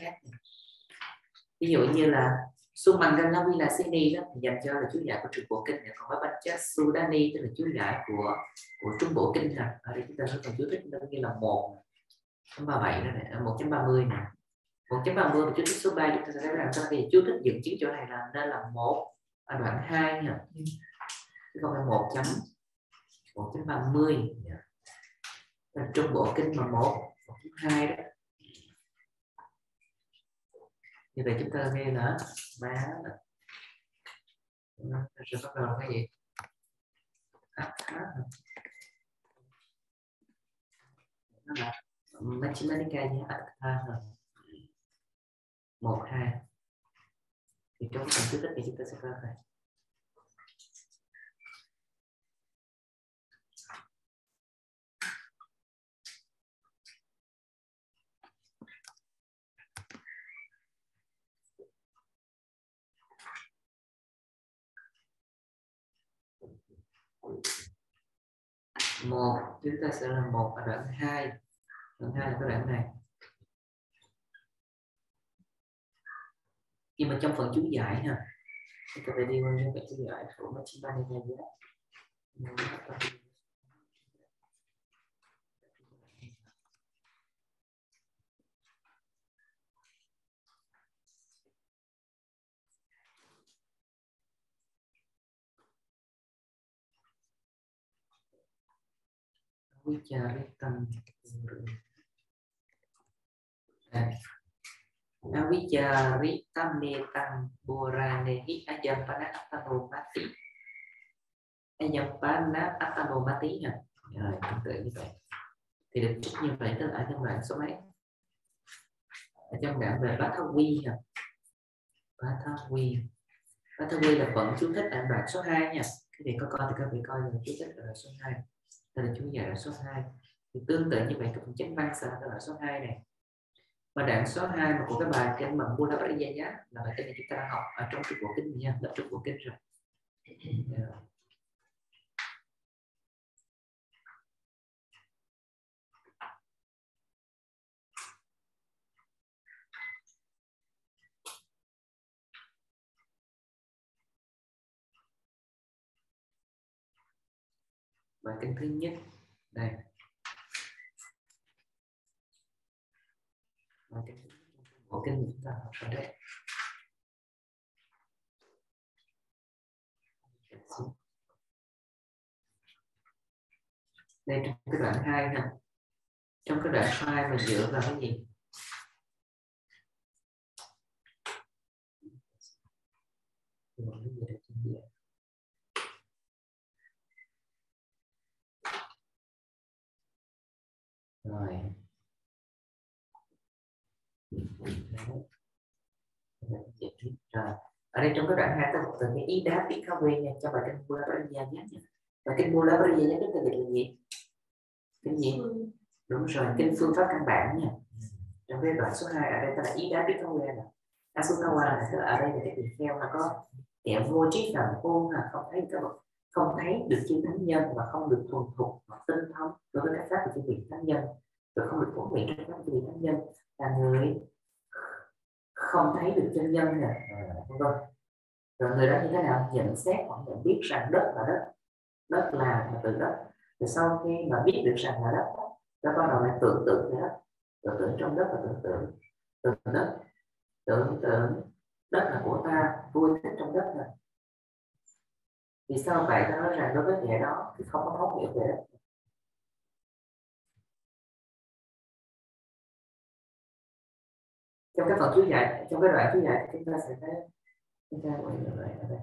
khác. Ví dụ như là Sumangallavi là Sini đó thì dành cho là chú giải của Trung Bộ Kinh, còn có Panchasudani tức là chú giải của Trung Bộ Kinh hả? Ở đây chúng ta sẽ còn chú thích nó như là 1.37 đó này, 1.30 nè. 1.30 chú thích số 3 chúng ta sẽ thấy rằng sau khi chú thích dựng chính chỗ này là nên là 1 ở đoạn 2 nhỉ. Chứ không phải 1.30 là Trung Bộ Kinh mà 1.2 đó. Như vậy chúng ta nghe nữa má là sẽ bắt đầu cái gì nó là Machimanika nhé, 1, 2 thì trong phần thứ nhất thì chúng ta sẽ coi này. Một chúng ta sẽ là 1 ở đoạn 2. Đoạn 2 là cái đoạn này. Nhưng mà trong phần chú giải ha, chúng ta phải đi qua những cái chú giải của Machimanika nhé. Quý trà lấy tầng Avijari tamne tam borane hi ayampana atanomati. Ayampana atanomati hả? Rồi, tương tự như vậy. Thì được trích như vậy tức ở trong đoạn số mấy? Ở trong đoạn về Báthavi hả? Báthavi là phần chú thích ở đoạn số 2 nha. Các vị có coi thì các vị coi là chú thích ở đoạn số 2. Đây là chú giải đoạn số 2. Thì tương tự như vậy các phần chánh văn sẽ là đoạn số 2 này. Và đoạn số 2 mà của cái bài kinh mà Buddha đã dạy nhá, là bài kinh này chúng ta đang học ở trong Trung Bộ Kinh nha, là Trung Bộ Kinh rồi. Bài kinh thứ nhất đây. Bài kinh thứ nhất của kinh chúng ta học ở đây. Đây trong cái đoạn 2 nè. Trong cái đoạn 2 mình dựa vào cái gì? Rồi. Ở đây trong cái đoạn 2 ta học từ cái ý đáp biết khao quen nha, cho bài kinh Buddha Bhagavad Gita nhé. Bài kinh Buddha Bhagavad Gita chúng ta dịch là gì? Kinh gì? Đúng rồi, kinh phương pháp căn bản nha. Trong cái đoạn số 2 ở đây ta là ý đáp biết khao quen nè. Asutawa là tức là ở đây là cái việc theo là có kẻ vô trí phạm ôn là không thấy các bậc, không thấy được chư thánh nhân và không được thuần thục và tinh thông đối với các pháp của chư vị thánh nhân, rồi không được phổ biến các pháp của chư vị thánh nhân, là người không thấy được chân nhân nè, vân vân. Rồi người đó như thế nào nhận xét hoặc nhận biết rằng đất là đất, đất là từ đất. Rồi sau khi mà biết được rằng là đất, nó bắt đầu lại tưởng tượng về đất, tưởng tượng trong đất và tưởng tượng đất là của ta, vui thích trong đất nè. Vì sao vậy? Ta nói rằng đối với kẻ đó thì không có thấu hiểu về đất. Trong cái phần chú giải, trong cái đoạn chú giải chúng ta sẽ thấy chúng ta quay lại ở đây.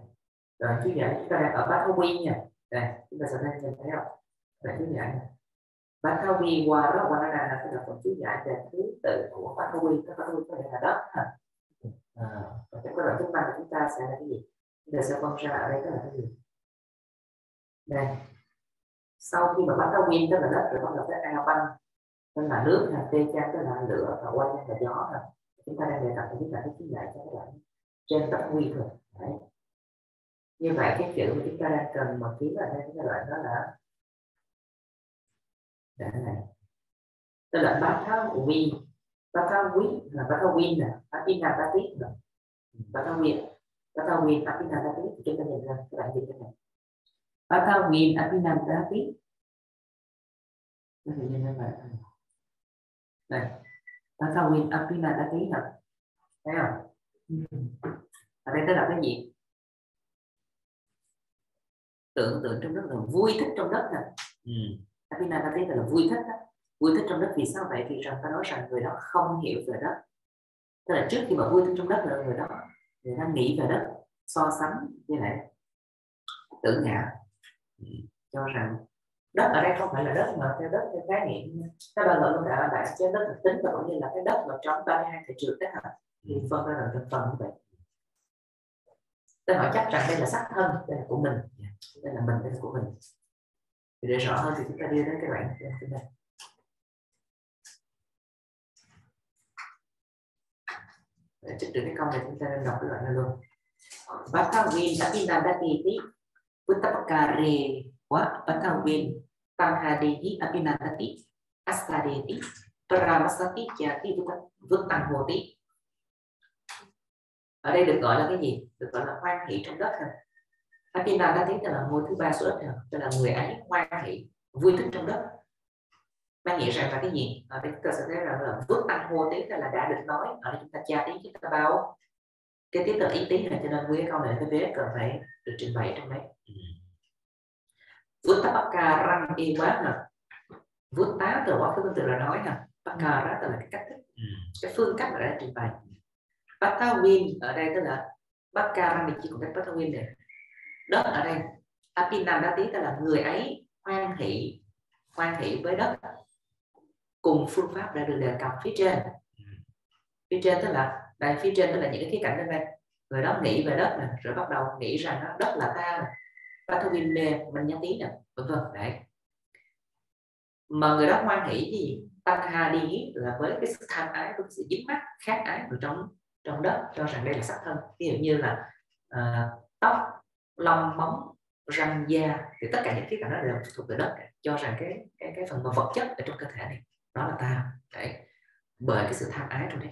Đoạn chú giải chúng ta đang ở Báthavi nha. Đây, chúng ta sẽ thấy không? Đoạn chú giải này. Báthavi qua đó qua là cái phần chú giải về thứ tự của Báthavi. Các Báthavi có thể là đất ha. Và trong cái đoạn thứ ba chúng ta sẽ là cái gì? Chúng ta sẽ phân ra ở đây tức là cái gì? Đây. Sau khi mà Báthavi tức là đất rồi bắt đầu tới A-banh tức là nước ha, Tê-chan tức là lửa và Oanh là gió ha. Chúng ta đang đề cập những cái chú giải cho các bạn trên tập quy rồi. Đấy. Như vậy cái chữ mà chúng ta đang cần một tiếng ở đây cái đoạn đó là đoạn này, tức là Báthavi Bát thao quý nè, bát in là bát tiết nè, bát thao nguyên apina bát tiết, chúng ta nhận ra các bạn dịch thế này, bát thao nguyên apina bát tiết, các bạn nhận ra vậy này, bát thao nguyên apina bát tiết nè, thấy không? Ở đây tức là cái gì? Tưởng trong đất là vui thích trong đất nè, apina bát tiết là vui thích đó. Vui thích trong đất vì sao vậy? Thì rằng ta nói rằng người đó không hiểu về đất. Tức là trước khi mà vui thích trong đất là người đó nghĩ về đất, so sánh với lại tưởng ngã, cho rằng đất ở đây không phải là đất mà theo đất theo khái niệm. Các bạn luận đã bạn cho đất thực tính và cũng như là cái đất mà trong 32 thị trường tác hợp thì phân ra thành phần như vậy. Ta hỏi chắc rằng đây là sắc thân, đây là của mình, đây là mình, đây là của mình. Thì để rõ hơn thì chúng ta đi đến cái đoạn trên đây. Để trích được cái câu này chúng ta nên đọc cái loại này luôn. Bhattawin apinadati puttapakare wa bhattawin tanhadehi apinadati astadeti pramasati jati vuttanghoti. Ở đây được gọi là cái gì? Được gọi là hoan hỷ trong đất. Apinadati tức là ngôi thứ ba số đất, tức là người ấy hoan hỷ, vui thích trong đất. Mang nghĩa rằng là cái gì? Ở đây chúng ta sẽ thấy rằng là vứt tăng hô tiếng là đã được nói. Ở đây chúng ta tra tiếng chúng ta bao cái tiếp là ý tiếng này, cho nên nguyên câu này cái vế cần phải được trình bày trong đấy. Vứt tá bắc ca răng y quá nè, vứt tá từ quá khứ tương tự là nói nè, bắc ca đó là cái cách thức, cái phương cách mà đã trình bày. Bắc ca win ở đây tức là bắc ca răng thì chỉ còn cách bắc ca win này. Đất ở đây apinam đã tiếng là người ấy hoan hỷ với đất cùng phương pháp đã được đề cập phía trên. Phía trên tức là đây, phía trên tức là những cái khía cạnh bên đây. Người đó nghĩ về đất này, rồi bắt đầu nghĩ rằng đó, đất là ta này, ta thu viên mê mình nhắn tí này, vân vân đấy. Mà người đó hoan hỷ thì tăng hà đi là với cái sự tham ái, với sự dính mắc khát ái ở trong đất, cho rằng đây là sắc thân. Ví dụ như là tóc, lông móng, răng da, thì tất cả những khía cạnh đó đều thuộc về đất, cho rằng cái phần mà vật chất ở trong cơ thể này đó là ta. Đấy, bởi cái sự tham ái trong đây.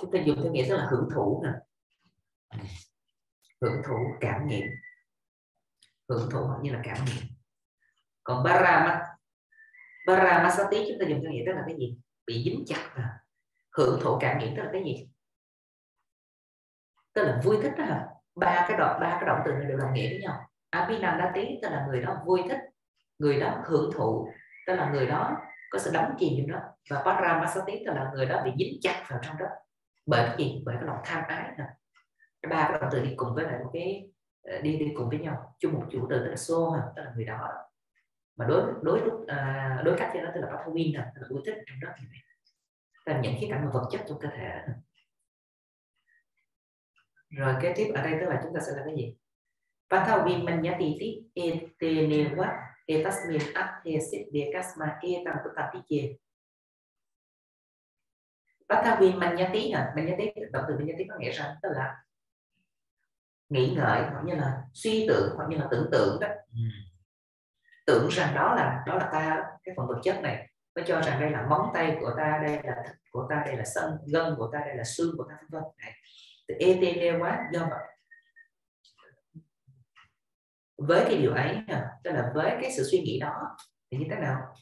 chúng ta dùng cái nghĩa rất là hưởng thụ nè, hưởng thụ cảm nghiệm, hưởng thụ như là cảm nghiệm. Còn paramasati chúng ta dùng cái nghĩa tức là cái gì? Bị dính chặt nè. Hưởng thụ cảm nghiệm tức là cái gì? Tức là vui thích đó hả? Ba cái động từ này đều đồng nghĩa với nhau. Apinandati tức là người đó vui thích, người đó hưởng thụ, tức là người đó có sự đắm chìm trong đó. Và paramasati tức là người đó bị dính chặt vào trong đó. Bởi cái gì? Bởi cái lòng tham ái nè. Ba cái động từ đi cùng với lại một cái đi cùng với nhau, chung một chủ từ tức là so hả, tức là người đó. Mà đối cách cho nó tức là pathwin nè, tức là vui thích trong đó như vậy. Tức là những khía cạnh vật chất trong cơ thể. Rồi kế tiếp ở đây tức là chúng ta sẽ làm cái gì? Pathwin manyati etenewa etasmin athesit dekasma etam tatike. Pathawin manyati nè, manyati động từ manyati có nghĩa rằng tức là nghĩ ngợi hoặc như là suy tưởng hoặc như là tưởng tượng đó. Tưởng rằng đó là ta, cái phần vật chất này, nó cho rằng đây là móng tay của ta, đây là thịt của ta, đây là gân của ta, đây là xương của ta, vân vân. Từ etn quá do vậy. Với cái điều ấy nè, tức là với cái sự suy nghĩ đó thì như thế nào?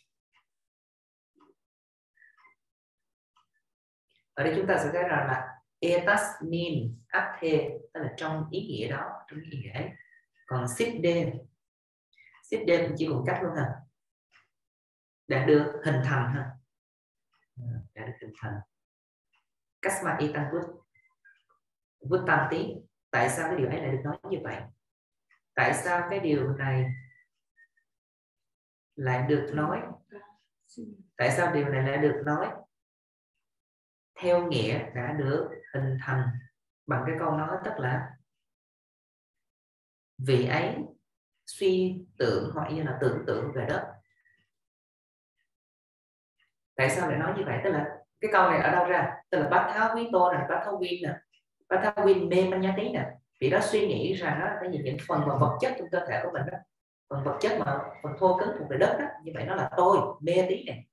Ở đây chúng ta sẽ thấy rằng là etasmin athe tức là trong ý nghĩa đó, trong ý nghĩa ấy. Còn sip d chỉ còn cách luôn hả? Đã được hình thành hả? Đã được hình thành. Kasma etan vút tam tí. Tại sao cái điều ấy lại được nói như vậy? Tại sao cái điều này lại được nói. Tại sao điều này lại được nói? Theo nghĩa đã được hình thành bằng cái câu nói, tức là vị ấy suy tưởng hoặc như là tưởng tượng về đất. Tại sao lại nói như vậy? Tức là cái câu này ở đâu ra? Tức là Bát Tháo Quý Tô nè, Bát Tháo Quyên nè, Bát Tháo Quyên mê man nhá tí nè. Vì đó suy nghĩ rằng đó là những phần mà vật chất trong cơ thể của mình đó, phần vật chất mà phần thô cứng thuộc về đất đó, như vậy nó là tôi mê tí này.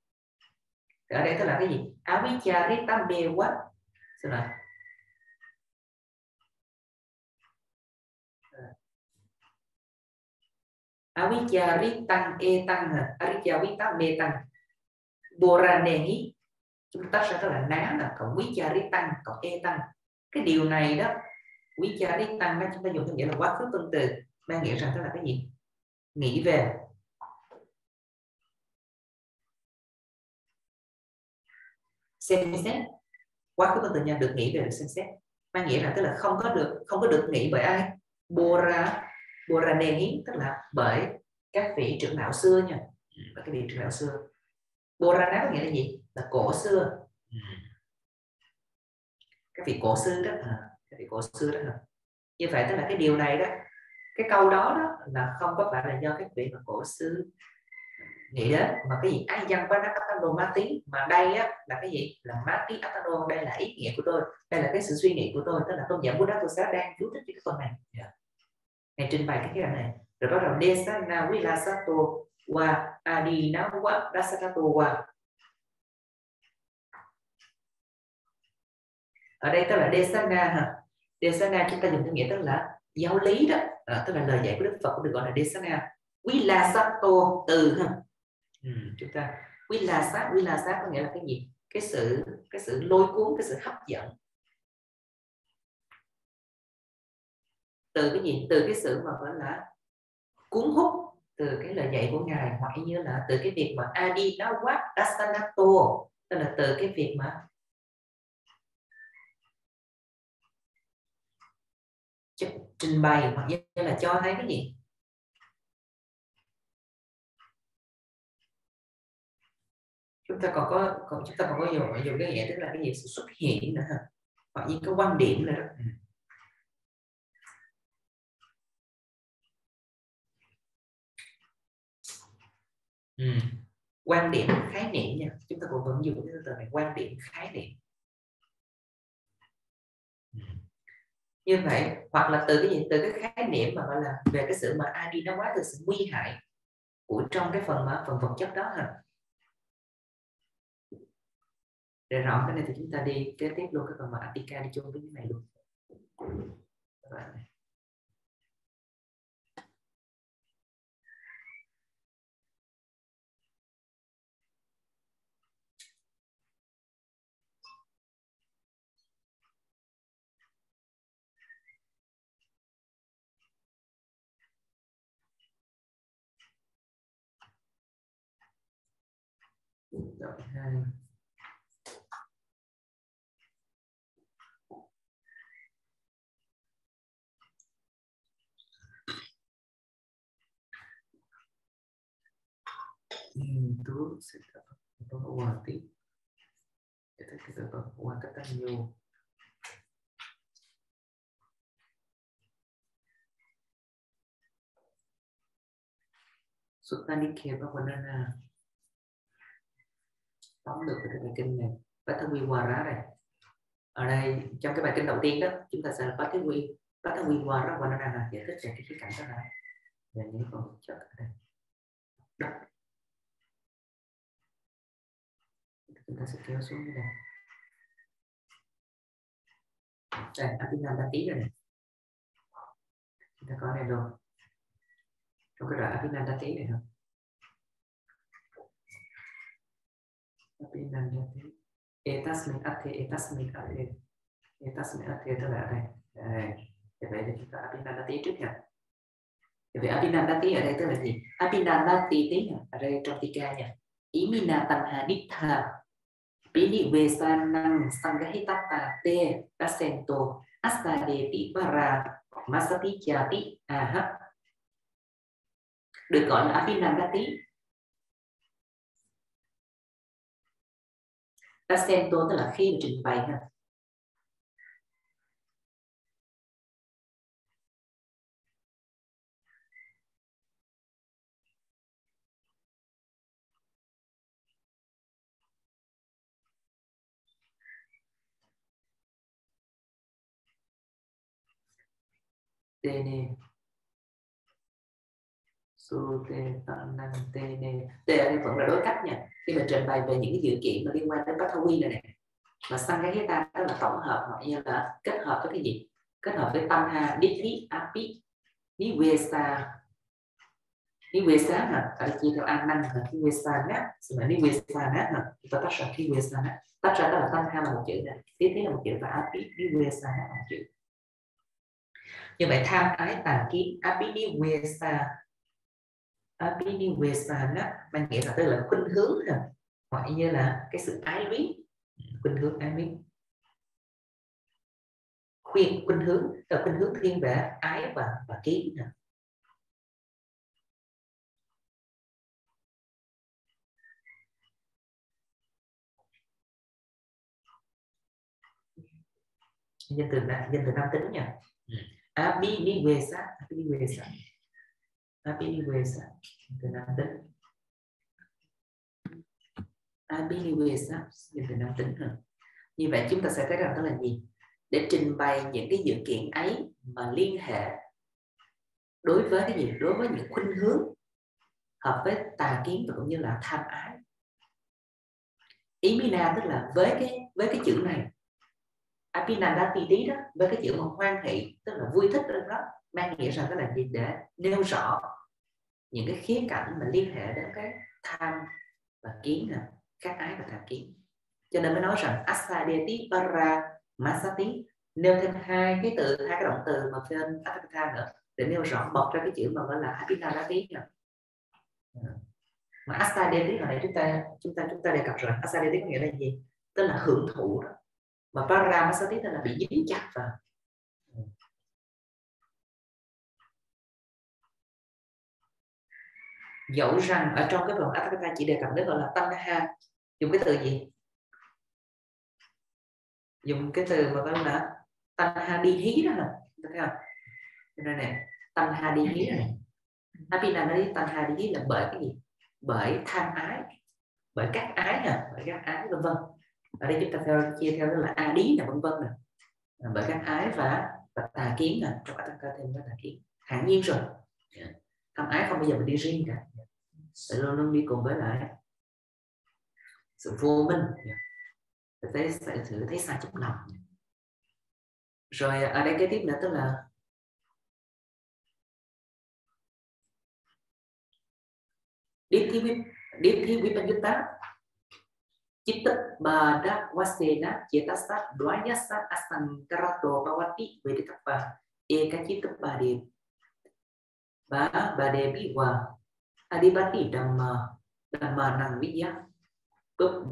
Thì ở đây tức là cái gì? Áo quý cha cái tam mê quá. Xin lỗi. Avijja ritang etang avijja vita metang boranehi, chúng ta sẽ tức là ná là cộng vijja ritang cộng etang. Cái điều này đó, vijja ritang mà chúng ta dùng theo nghĩa là quá khứ tương tự, mang nghĩa rằng tức là cái gì? Nghĩ về. Xem xét. Quá khứ tương tự nha, được nghĩ về, được xem xét. Mang nghĩa là tức là không có được nghĩ bởi ai? Bora Boranehi, tức là bởi các vị trưởng lão xưa nha, các vị trưởng lão xưa. Borana có nghĩa là gì? Là cổ xưa. Các vị cổ xưa đó, các vị cổ xưa đó. Như vậy tức là cái điều này đó, cái câu đó đó là không có phải là do các vị mà cổ xưa nghĩ đến, mà cái gì ai dân văn atano mati, mà đây á là cái gì? Là mati atano, đây là ý nghĩa của tôi, đây là cái sự suy nghĩ của tôi, tức là tôn giả Buddha Thuyết đang chú thích cái phần này. Ngày trình bày cái khía này rồi bắt đầu desana vilasato wa adinawa dasato wa. Ở đây tức là desana, desana chúng ta dùng cái nghĩa tức là giáo lý đó, tức là lời dạy của Đức Phật cũng được gọi là desana. Vilasato từ ha, chúng ta vilasa, vilasa có nghĩa là cái gì? Cái sự lôi cuốn, cái sự hấp dẫn. Từ cái gì? Từ cái sự mà gọi là cuốn hút từ cái lời dạy của ngài, hoặc như là từ cái việc mà adi nó quá dasanato, tức là từ cái việc mà trình bày, hoặc như là cho thấy cái gì? Chúng ta còn có dùng cái nghĩa tức là cái gì? Sự xuất hiện nữa, hoặc như cái quan điểm nữa đó. Quan điểm, khái niệm nha, chúng ta cũng vẫn dùng cái từ này, quan điểm, khái niệm. Như vậy hoặc là từ cái gì? Từ cái khái niệm mà gọi là về cái sự mà adi nó quá, từ sự nguy hại của trong cái phần vật chất đó ha. Để rõ cái này thì chúng ta đi kế tiếp luôn cái phần mà Atika đi chung với cái này luôn. Itu kita berwati, kita berwakatan yo. Sultan dikira bagaimana? Tóm được cái bài kinh này, Bát Tháo Quy Hoa Rá này. Ở đây trong cái bài kinh đầu tiên đó, chúng ta sẽ có cái Bát Tháo Quy Hoa Rá và nó đang là giải thích về cái khía cạnh đó là về những con chợ này. Chúng ta sẽ kéo xuống cái này. Đây, đã tính làm đã tí rồi này. Chúng ta có này luôn. Trong cái đoạn đã tính làm đã tí này không? Etasmin athe tức là ở đây. Để vậy thì chúng ta Abhinandati trước nha. Vậy Abhinandati ở đây tức là gì? Abhinandati tí nha, ở đây trong Tika nha. Imina tanha dittha pini vesanang sanghahitata te dasento astadeti para masati chati aha. Được gọi là Abhinandati. Asento tức là khi mà trình bày ha. Tene su te tam năng tene te là vẫn là đối cách nha, khi mà trình bày về những cái dự kiện mà liên quan đến bát quy này nè, mà sangheta đó là tổng hợp hoặc như là kết hợp với cái gì, kết hợp với tâm ha, dikhi api niwesa hả, phải chia theo an năng hả, niwesa nát, mà niwesa nát hả, ta tách ra niwesa nát, tách ra đó là tâm ha là một chữ nè, tiếp thế là một chữ và api niwesa nát là một chữ. Như vậy tham ái tà kiến abhiniwesa nó mang nghĩa là tức là khuynh hướng hả, ngoại như là cái sự ái luyến, khuynh hướng ái luyến, khuynh hướng thiên về ái và kiến hả. Nhân từ nam tính nha. Abhiniwesa từ nam tính, từ nam tính. Như vậy chúng ta sẽ thấy rằng đó là gì? Để trình bày những cái dự kiện ấy mà liên hệ đối với cái gì? Đối với những khuynh hướng hợp với tà kiến và cũng như là tham ái. Ý mina tức là với cái chữ này. Apinandatiti đó, với cái chữ mà hoan hỷ tức là vui thích đó, mang nghĩa rằng cái là gì, để nêu rõ những cái khía cạnh mà liên hệ đến cái tham và kiến nè, các ái và tham kiến. Cho nên mới nói rằng asadeti para masati, nêu thêm hai cái động từ mà trên Atapitha nữa để nêu rõ, bật ra cái chữ mà gọi là apinandati nè. Mà asadeti hồi nãy chúng ta đề cập rồi, asadeti có nghĩa là gì? Tức là hưởng thụ đó. Mà para masati tức là bị dính chặt vào. Dẫu rằng ở trong cái phần Atapitha chỉ đề cập đến gọi là tanha, dùng cái từ gì? Dùng cái từ mà gọi là tanha đi hí đó nè, thấy không? Đây nè, tanha đi hí này. Abhinanadi tanha đi hí là bởi cái gì? Bởi tham ái, bởi các ái nè, bởi các ái vân vân. Ở đây chúng ta chia theo đó là adi nè, vân vân nè, bởi các ái và tà kiến nè, trong Atapitha thêm cái tà kiến, hẳn nhiên rồi. Tham ái không bao giờ mình đi riêng cả, phải luôn luôn đi cùng với lại sự vô minh, phải thấy sai trong lòng. Rồi ở đây cái tiếp nữa tức là điệp thi quý bên chúng ta chitap bada wasena cetasa dvayasa asankarato bhavati veditappa ekachitap bade Badebi wa adibati dhamma nang vidya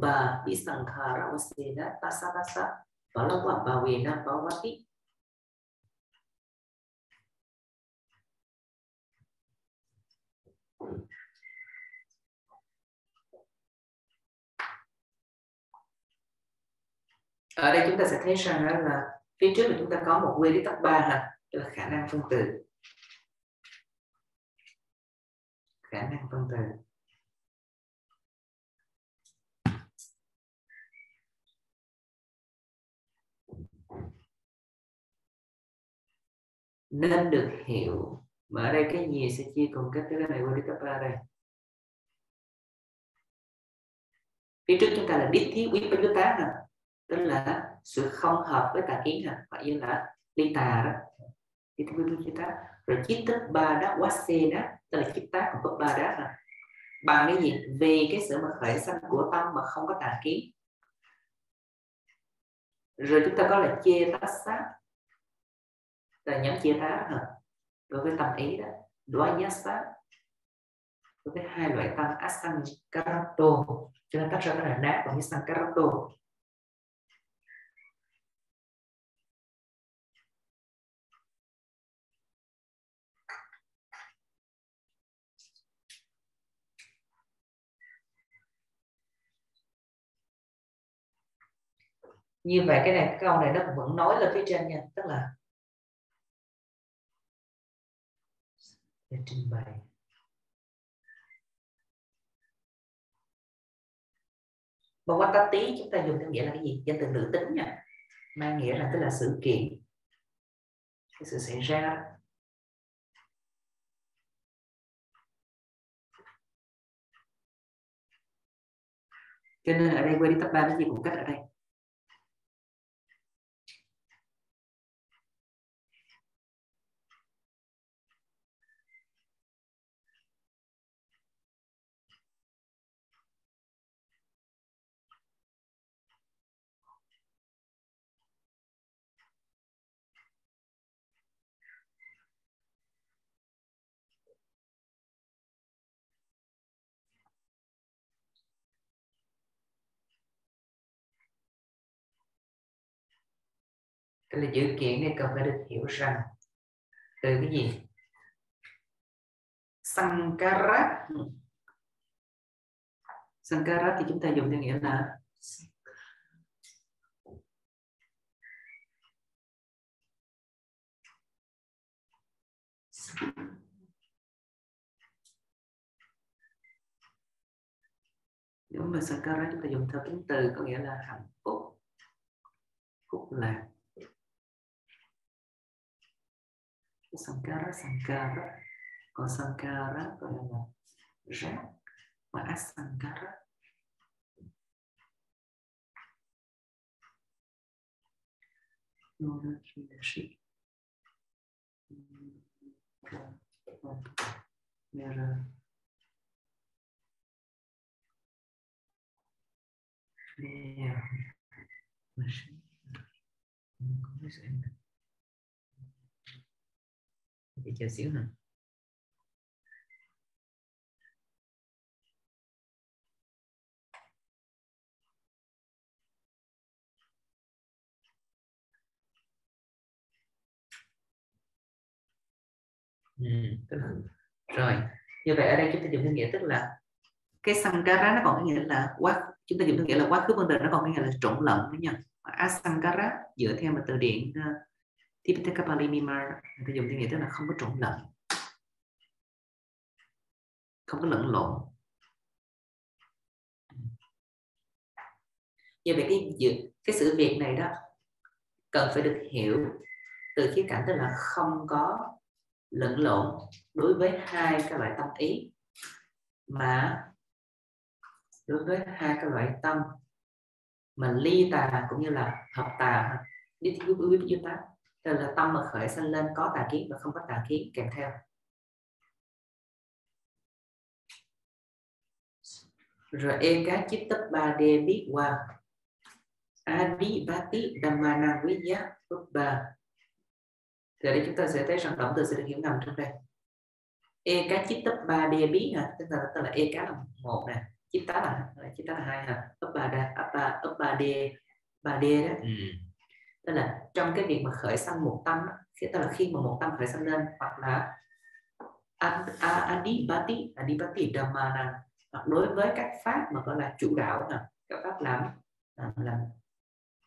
Baba disankhara wasena tasarasa Balawa bawena bawati. Ở đây chúng ta sẽ thấy rằng là phía trước chúng ta có một Veditappa ha, tức là khả năng phân từ. Nên được hiểu, mà ở đây cái gì sẽ chia cùng các cái này qua đi cấp 3 đây. Phía trước chúng ta là đích thí quý bên chúng ta nè, tức là sự không hợp với tà kiến nè, phải như là ly tà đó. Đích thí quý bên chúng ta. Rồi chiếc tức ba đá quá xe đó, tức là chiếc tác của cấp ba đá là bằng cái gì? Vì cái sự mà khởi sanh của tâm mà không có tà kiến. Rồi chúng ta có là chia tác sát, là nhóm chia tác hả, đối với tâm ý đó, đối giác sát đối với hai loại tâm asankarato, cho nên tác ra là nát và asankarato. Như vậy cái câu này nó vẫn nói lên phía trên nha, tức là để trình bày. Bhavata tí chúng ta dùng theo nghĩa là cái gì? Danh từ nữ tính nha, mang nghĩa là tức là sự kiện, cái sự xảy ra. Cho nên ở đây quay đi tập 3 cái gì cũng cách ở đây. Tức là dữ kiện này cần phải được hiểu rằng từ cái gì? Sankara. Sankara thì chúng ta dùng theo nghĩa là nếu mà Sankara chúng ta dùng theo tính từ có nghĩa là hạnh phúc, phúc lạc. Sankara, sankara, còn sankara gọi là rác, và asankara để chờ xíu hả? Rồi, như vậy ở đây chúng ta dùng theo nghĩa tức là cái sankara nó còn có nghĩa là quá, chúng ta dùng theo nghĩa là quá khứ vân đời, nó còn có nghĩa là trộn lẫn với nhau. Asankara dựa theo một từ điển Tipitaka Pali Mimar, người ta dùng tiếng Việt tức là không có trộn lẫn, không có lẫn lộn. Như vậy cái sự việc này đó cần phải được hiểu từ khía cạnh tức là không có lẫn lộn đối với hai các loại tâm ý, mà đối với hai các loại tâm mà ly tà cũng như là hợp tà, tức là tâm mà khởi sanh lên có tà kiến và không có tà kiến kèm theo. Rồi Ekachittapade biết qua Adivati Dhammana Viya Uppa. Từ đây chúng ta sẽ thấy rằng động từ sẽ được hiểu ngầm trong đây. Ekachittapade biết nè, tức là Eka là một nè, Chitta là hai nè, Uppa de đó. Tức là trong cái việc mà khởi sanh một tâm, tức là khi mà một tâm khởi sanh lên, hoặc là Adipati Dhammana, hoặc đối với các pháp mà gọi là chủ đạo nè, các pháp làm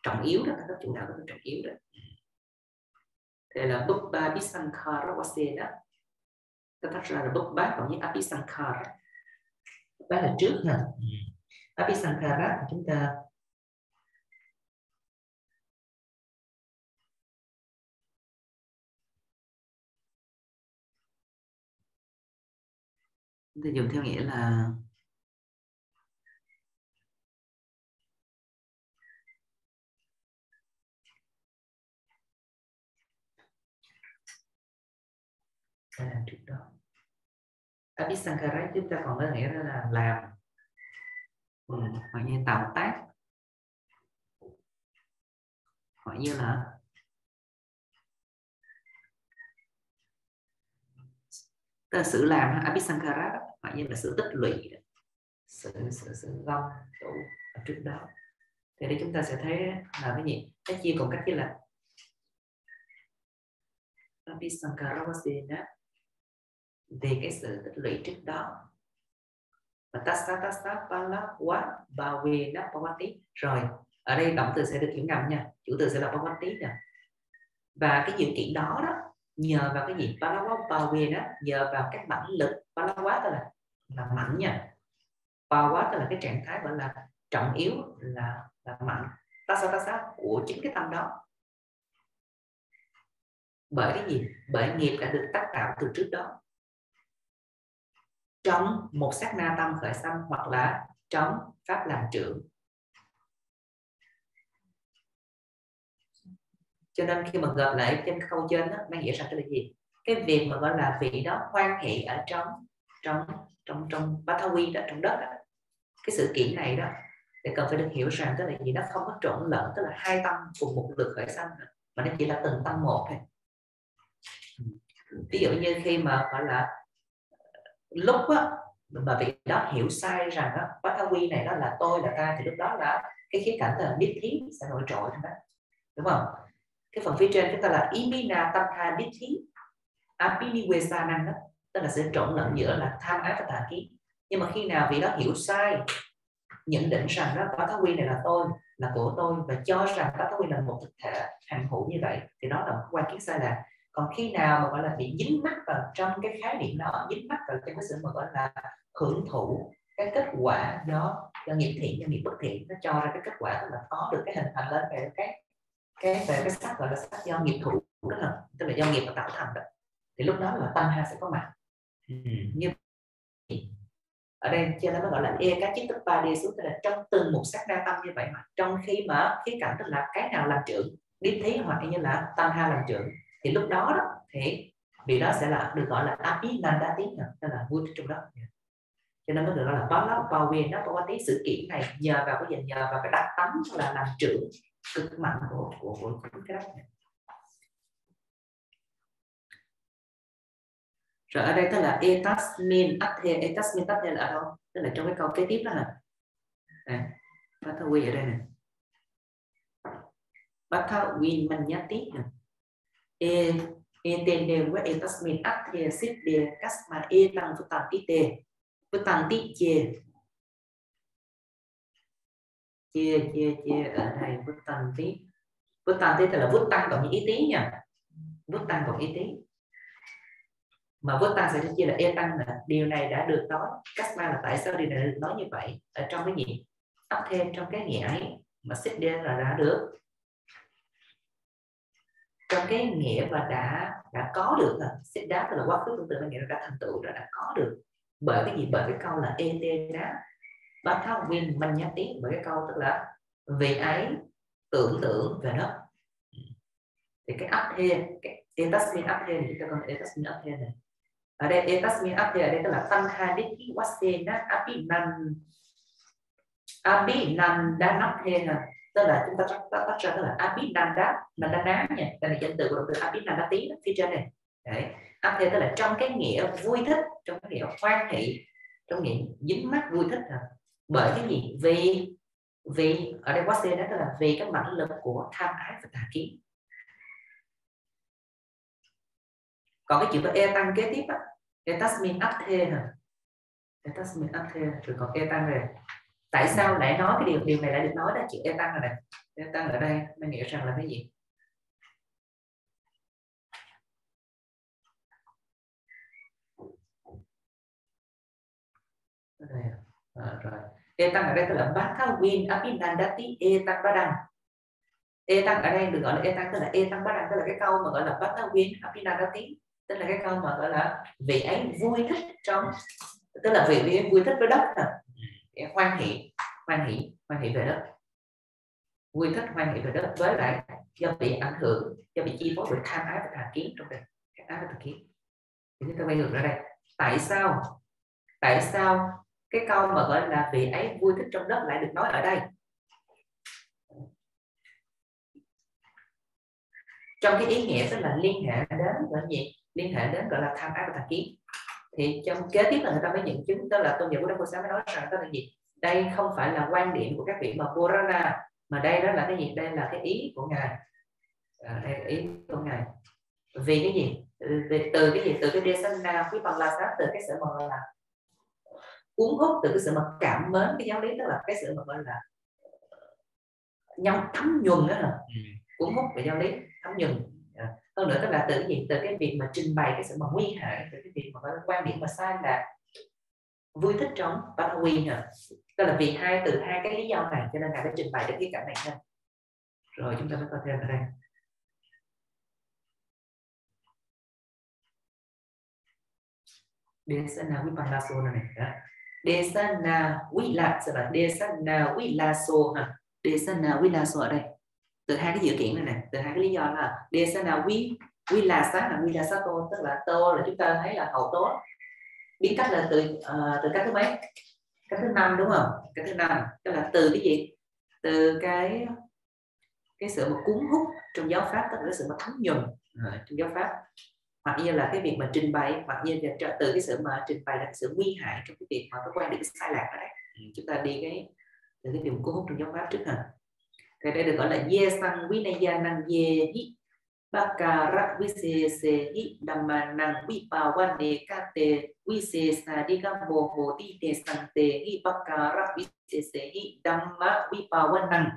trọng yếu đó, các pháp chủ đạo rất là trọng yếu đó, thế là Bubba Bisankhara Wase đó, ta tách ra là Bubba còn như Abisankhara, Bubba là trước nè, Abisankhara chúng ta dùng theo nghĩa là trước đó. Abisankhara chúng ta còn có nghĩa là làm, gọi như tạo tác, gọi như là sự làm. Abisankhara gọi như là sự tích lũy, sự gom tụ trước đó. Thì đây chúng ta sẽ thấy là cái gì? Cái chia cùng cách như là Abisankhara Vasena về cái sự tích lũy trước đó. Và Tassatassa Palakwa Bhavena Pavati. Rồi Ở đây động từ sẽ được hiểu ngầm nha, chủ từ sẽ là Bhavati nè. Và cái điều kiện đó đó, nhờ vào cái gì? Đó, nhờ vào các bản lực. Palawa tức là mạnh nha. Palawa tức là cái trạng thái gọi là trọng yếu, là mạnh. Tassa của chính cái tâm đó. Bởi cái gì? Bởi nghiệp đã được tác tạo từ trước đó. Trong một sát na tâm khởi sanh hoặc là trong pháp làm trưởng. Cho nên khi mà gộp lại trên câu trên đó, mang nghĩa rằng cái gì? Cái việc mà gọi là vị đó hoan hỷ ở trong Pathawi đó, trong đất đó. Cái sự kiện này đó thì cần phải được hiểu rằng tức là gì, nó không có trộn lẫn, tức là hai tâm cùng một lượt khởi sanh mà nó chỉ là từng tâm một thôi. Ví dụ như khi mà gọi là lúc đó, mà vị đó hiểu sai rằng đó, Pathawi này đó là tôi, là ta, thì lúc đó là cái khía cạnh là niết thí sẽ nổi trội đó, đúng không? Cái phần phía trên chúng ta là imina tamha dithi apinivesanam đó, tức là sẽ trộn lẫn giữa là tham ái và tà kiến. Nhưng mà khi nào vị đó hiểu sai, nhận định rằng đó Pathawi này là tôi, là của tôi, và cho rằng Pathawi là một thực thể hành hữu như vậy, thì đó là một quan kiến sai lạc. Còn khi nào mà gọi là bị dính mắc vào trong cái khái niệm đó, dính mắc vào trong cái sự mà gọi là hưởng thụ cái kết quả đó, do nghiệp thiện do nghiệp bất thiện, nó cho ra cái kết quả là có được cái hình thành lên về cái sắc gọi là sắc do nghiệp thụ, tức là do nghiệp mà tạo thành đó, thì lúc đó là tamha sẽ có mặt. Như ở đây cho nên nó gọi là eka chitta padesu, tức là trong từng một sát na tâm như vậy, mà trong khi mà khía cạnh tức là cái nào làm trưởng, điếp thí hoặc như là tamha làm trưởng, thì lúc đó đó thì vì đó sẽ là được gọi là apinanda tiếng, tức là vui trong đó. Cho nên nó được gọi là Palawa, nó có cái sự kiện này nhờ vào cái gì, nhờ vào cái đặc tánh là làm trưởng cực mạnh của cái đất này. Rồi ở đây tức là etasmin athe, etasmin athe là ở đâu? Tức là trong cái câu kế tiếp đó hả? Pathawi ở đây nè. Pathawi manyati nè. Etende với etasmin athe siddhe kasma etang vutantite vutantite. Chia ở đây vút tăng tí, vút tăng tí tức là vút tăng cộng ý tí nha, vút tăng cộng ý tí, mà vút tăng sẽ chia là e tăng là điều này đã được nói, cách mà là tại sao điều này đã được nói như vậy ở trong cái gì ấp thêm trong cái nghĩa ấy, mà xích đen là đã được trong cái nghĩa và đã có được, là xích đá tức là quá khứ tương tự, nghĩa là đã thành tựu, đã có được bởi cái gì, bởi cái câu là e t đá. Bác thao viên mình nhắc tiếp bởi cái câu tức là vị ấy tưởng tượng về nó, thì cái áp thê, cái etasmin áp thê này, con etasmin áp thê này ở đây, etasmin áp thê ở đây tức là tăng hai đích kí wasen á abinan đa nắp thê nè, tức là chúng ta tách ra tức là abinan đá mà đa ná nha, đây là danh từ của động từ abinan đá tí phía trên này. Đấy, áp thê tức là trong cái nghĩa vui thích, trong cái nghĩa hoan hỷ, trong nghĩa dính mắt vui thích nè. Bởi cái gì? Vì ở đây quá xê đó tức là vì các bản lực của tham ái và tà kiến. Còn cái chuyện với e tăng kế tiếp á, etasmin athe nè, etasmin athe, rồi còn e tăng này. Tại sao lại nói cái điều này lại được nói là chuyện e tăng này? E tăng ở đây mình nghĩ rằng là cái gì? Ở đây rồi. Etang ở đây tức là Bata Win Abinandati Etang Badang. Etang ở đây được gọi là Etang tức là Etang Badang, tức là cái câu mà gọi là Bata Win Abinandati, tức là cái câu mà gọi là vị ấy vui thích trong, tức là vị ấy vui thích với đất nè, hoan hỷ về đất, vui thích hoan hỷ về đất, với lại do bị ảnh hưởng, do bị chi phối bởi tham ái và tà kiến trong đây, tham ái và tà kiến. Thì chúng ta quay ngược lại đây, tại sao cái câu mà gọi là vị ấy vui thích trong đất lại được nói ở đây? Trong cái ý nghĩa tức là liên hệ đến gọi gì? Liên hệ đến gọi là tham ái và tà kiến. Thì trong kế tiếp là người ta mới nhận chứng, tức là tôn giáo của Đức Phật giáo mới nói rằng đó là gì? Đây không phải là quan điểm của các vị mà Purana, mà đây đó là cái gì? Đây là cái ý của ngài. Đây là ý của ngài. Vì cái gì? Từ cái gì? Từ cái desana quý bằng la sát, từ cái sở mờ là cuốn hút, từ cái sự mà cảm mến cái giáo lý, tức là cái sự mà gọi là nhau thấm nhuần đó là cuốn hút về giáo lý thấm nhuần. Hơn nữa tức là từ cái gì, từ cái việc mà trình bày cái sự mà nguy hại, từ cái việc mà quan điểm mà sai là vui thích trong Patawi nè, tức là vì từ hai cái lý do này cho nên là đã trình bày được cái cảnh này nha. Rồi chúng ta sẽ coi thêm ở đây. Desana vipallaso này đã. Desana vila sẽ là desana vilaso ha. Desana vilaso ở đây. Từ hai cái dự kiện này nè, từ hai cái lý do là desana vilasa là vilasato, tức là tô là chúng ta thấy là hậu tố. Biến cách là từ cách thứ mấy? Cách thứ 5 đúng không? Cách thứ 5 tức là từ cái gì? Từ cái sự mà cuốn hút trong giáo pháp, tức là cái sự mà thấm nhuần trong giáo pháp, hoặc như là cái việc mà trình bày, hoặc như là từ cái sự mà trình bày là cái sự nguy hại trong cái việc mà có quan điểm sai lạc ở đây. Chúng ta đi từ cái điều cuốn hút trong giáo pháp trước hả? Thì đây được gọi là ye sang vinaya nang ye hi bakara visese hi dhamma nang vipavane kate visesa digamo hoti te sante hi bakara visese hi dhamma vipavanang.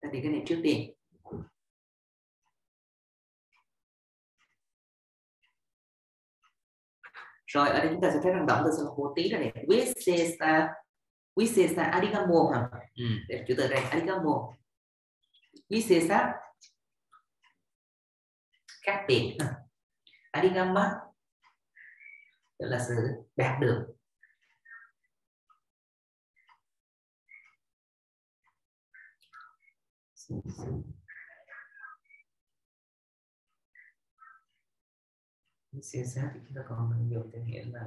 Ta đi cái này trước đi. Rồi ở đây chúng ta sẽ thấy rằng động từ sự vô tí là này, visesa adigamo hả? Để chủ từ đây adigamo, visesa khác biệt hả? Adigama tức là sự đạt được. Visesa thì chúng ta còn dùng cái nghĩa là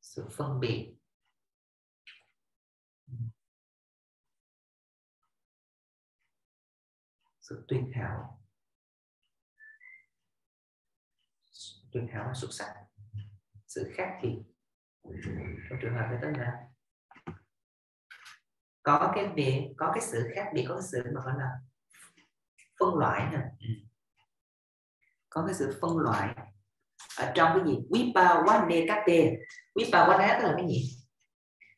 sự phân biệt. Sự tuyên hảo. Tuyên hảo là xuất sắc. Sự khác biệt. Trong trường hợp này tức là có cái việc, có cái sự khác biệt, có cái sự mà gọi là phân loại nè, có cái sự phân loại ở trong cái gì? Vipavanekate, Vipavaná tức là cái gì?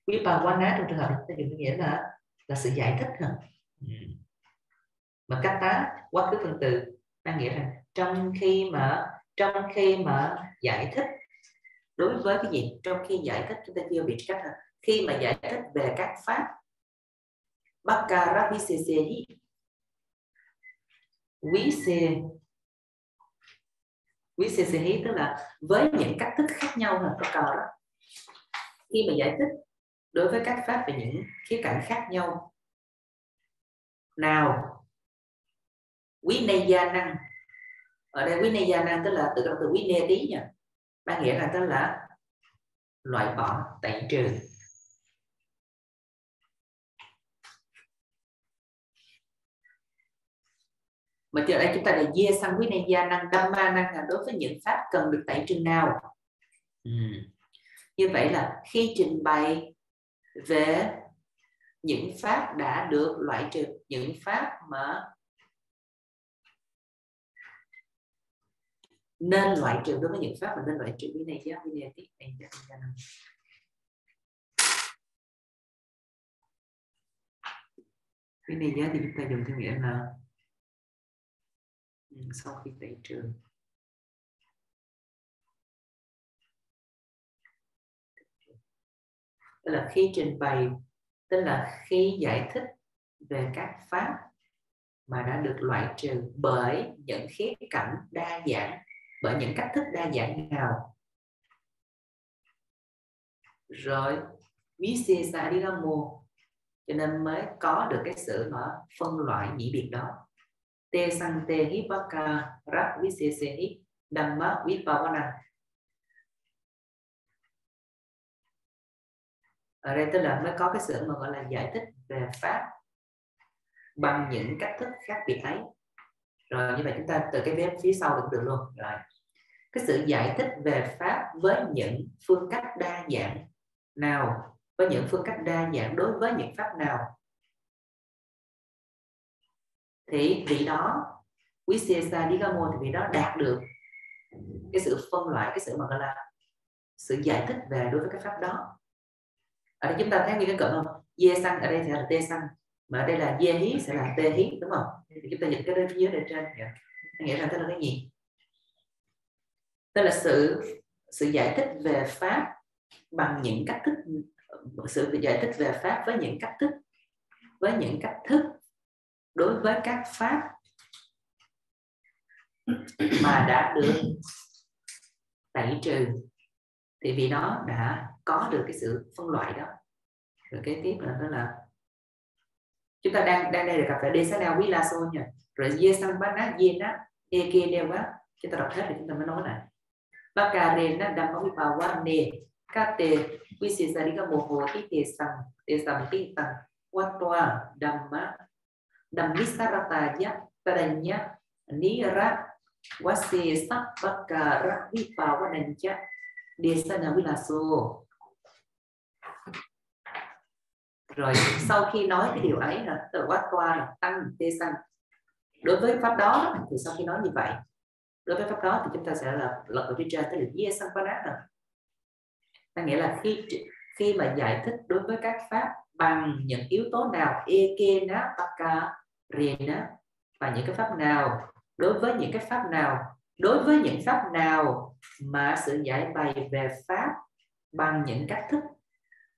Vipavaná trong trường hợp này thì nghĩa là sự giải thích hả? Mà kata quá khứ phân từ mang nghĩa là trong khi mà giải thích đối với cái gì? Trong khi giải thích chúng ta chưa biết cách hả? Khi mà giải thích về các pháp bakara visesehi visesehi tức là với những cách thức khác nhau là có đó. Khi mà giải thích đối với các pháp về những khía cạnh khác nhau nào vinayanang, ở đây vinayanang tức là từ vinaya tí nha, mang nghĩa là tức là loại bỏ, tẩy trừ. Mà giờ đây chúng ta là ye sang vinaya năng dhamma năng là đối với những pháp cần được tẩy trừ nào. Như vậy là khi trình bày về những pháp đã được loại trừ, những pháp mà nên loại trừ, đối với những pháp mà nên loại trừ vinaya năng. Vinaya thì chúng ta dùng theo nghĩa là sau khi tẩy trừ, tức là khi trình bày, tức là khi giải thích về các pháp mà đã được loại trừ bởi những khía cạnh đa dạng, bởi những cách thức đa dạng nào. Rồi visesa digamo, cho nên mới có được cái sự mà phân loại nhị biệt đó. Te sang te hi baka rap visese hi dhamma vipavanang. Ở đây tức là mới có cái sự mà gọi là giải thích về pháp bằng những cách thức khác biệt ấy. Rồi như vậy chúng ta từ cái vế phía sau cũng được luôn. Rồi cái sự giải thích về pháp với những phương cách đa dạng nào, với những phương cách đa dạng đối với những pháp nào thì vị đó Vichesa Digamo thì vì nó đạt được cái sự phân loại, cái sự mà gọi là sự giải thích về đối với cái pháp đó. Ở đây chúng ta thấy như cái cận không? Ye sang ở đây sẽ là te sang, mà ở đây là ye hí sẽ là te hí, đúng không? Thì chúng ta dịch cái đơn phía dưới lên trên kìa. Nghĩa là tức là cái gì? Tức là sự giải thích về pháp bằng những cách thức, sự giải thích về pháp với những cách thức, với những cách thức đối với các pháp mà đã được tẩy trừ, thì vì nó đã có được cái sự phân loại đó. Rồi kế tiếp là đó là chúng ta đang đây là cặp Desana Vilaso nhỉ, rồi Yesambana Yena Ekenewa, chúng ta đọc hết thì chúng ta mới nói này. Bakarena Dhammavipawane Kate Visesadikamoho Titesam Tesam Titan Wattoa Dhamma Dhammisarataya Tadanya Nira Vasesabbakaravipawanancha Desana Vilaso. Rồi sau khi nói cái điều ấy là tự quát qua là tăng tê sanh. Đối với pháp đó thì sau khi nói như vậy, đối với pháp đó thì chúng ta sẽ là lật ở phía trên tới được ye sanh paná rồi. Ta nghĩa là khi mà giải thích đối với các pháp bằng những yếu tố nào, ekena taka rena, và những cái pháp nào, đối với những cái pháp nào, đối với những pháp nào mà sự giải bày về pháp bằng những cách thức,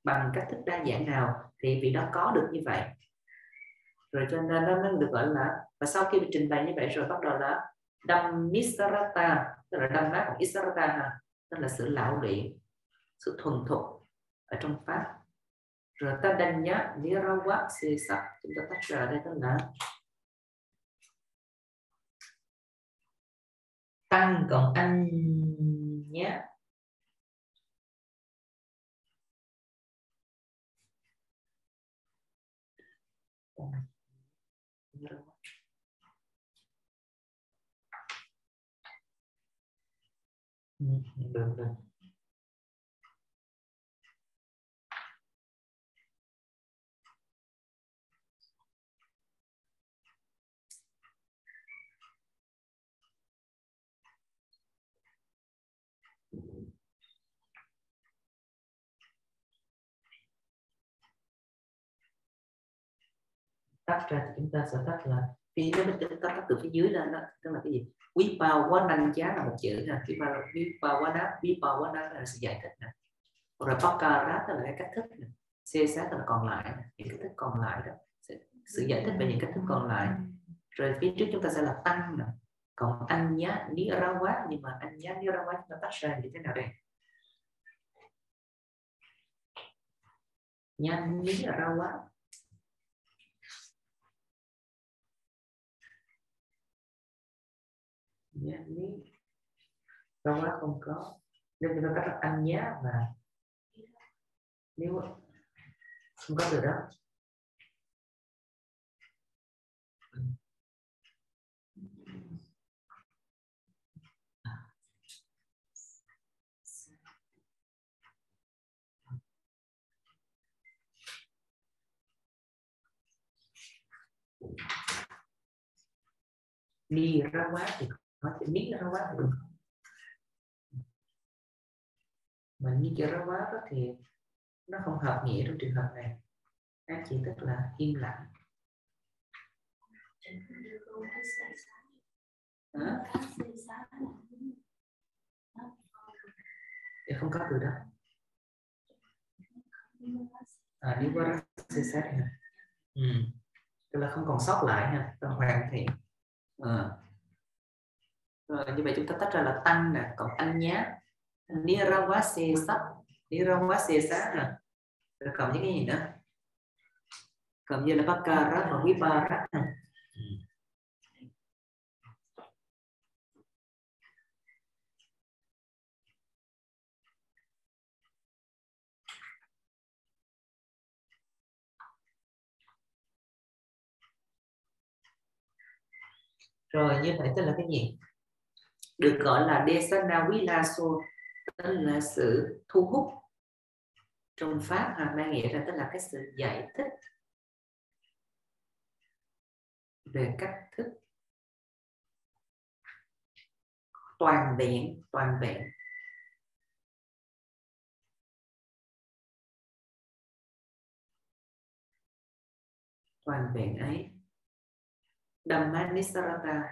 bằng cách thức đa dạng nào, thì vì nó có được như vậy. Rồi cho nên nó được gọi là, và sau khi bị trình bày như vậy rồi bắt đầu là Dhammisarata, tức là Dhamma của Isarata, tức là sự lão luyện, sự thuần thục ở trong pháp. Rồi ta đành nhá Nirawa Sisa, chúng ta tách ra đây, tức là tăng còn anh nhé. Tắt ra thì chúng ta sẽ tắt là khi nó tắt từ phía dưới lên đó, tức là cái gì? Vipawana chá là một chữ nè, vipawana là sự giải thích nè, rồi pakara là cái cách thức nè, sesa là còn lại, những cách thức còn lại đó, sự giải thích về những cách thức còn lại. Rồi phía trước chúng ta sẽ là tăng nè, còn anh nhá nirawa, nhưng mà anh nhá nirawa chúng ta tách ra như thế nào đây? Nhá nirawa Rau quá không có, nên chúng ta cắt ăn nhá, và nếu không có từ đó đi ra quá thì nó chỉ biết ra quá được, mà như kiểu ra quá thì nó không hợp nghĩa trong trường hợp này. Nó chỉ tức là im lặng. Để không có từ đó. Nếu quá ra xê sát thì tức là không còn sót lại ha, ta hoàn thiện. Rồi như vậy chúng ta tách ra là tăng nè, còn anh nhá nirawasesa nè, rồi còn những cái gì nữa, còn như là bakara và vipara nè. Rồi như vậy tức là cái gì? Được gọi là Desana Vilaso, tức là sự thu hút trong pháp, mang nghĩa ra tức là cái sự giải thích về cách thức toàn vẹn. Toàn vẹn ấy. Dhamma Nisarata,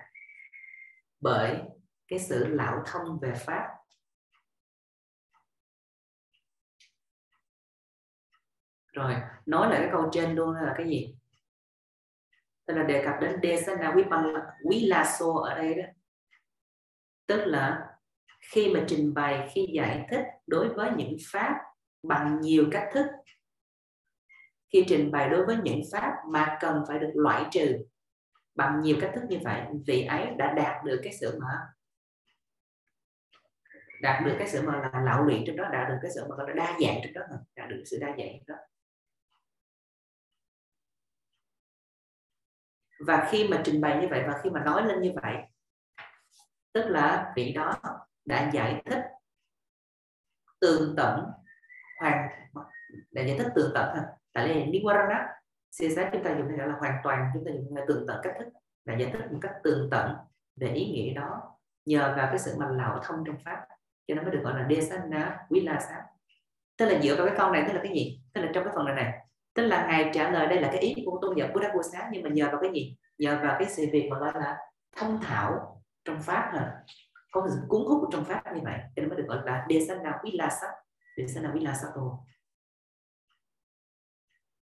bởi cái sự lão thông về pháp. Rồi, nói lại cái câu trên luôn là cái gì? Tức là đề cập đến Desana Vilaso ở đây đó. Tức là khi mà trình bày, khi giải thích đối với những pháp bằng nhiều cách thức. Khi trình bày đối với những pháp mà cần phải được loại trừ bằng nhiều cách thức như vậy, vị ấy đã đạt được cái sự mà là lão luyện trên đó, đạt được cái sự mà là đa dạng trên đó, đạt được sự đa dạng trên đó. Và khi mà trình bày như vậy và khi mà nói lên như vậy, tức là vị đó đã giải thích tường tận hoàn, đã giải thích tường tận. Tại đây Niwarana Sisa chúng ta dùng là hoàn toàn, chúng ta dùng là tường tận cách thức, đã giải thích một cách tường tận về ý nghĩa đó nhờ vào cái sự mà lão thông trong pháp, cho nên mới được gọi là Desana Vilasa. Tức là dựa vào cái câu này, tức là cái gì? Tức là trong cái phần này, tức là ngài trả lời đây là cái ý của tôn giả Buddha Vô Xá, nhưng mà nhờ vào cái gì? Nhờ vào cái sự việc mà gọi là thông thảo trong pháp, là có sự cuốn hút trong pháp như vậy, cho nên mới được gọi là Desana Vilasa, Desana Vilasato.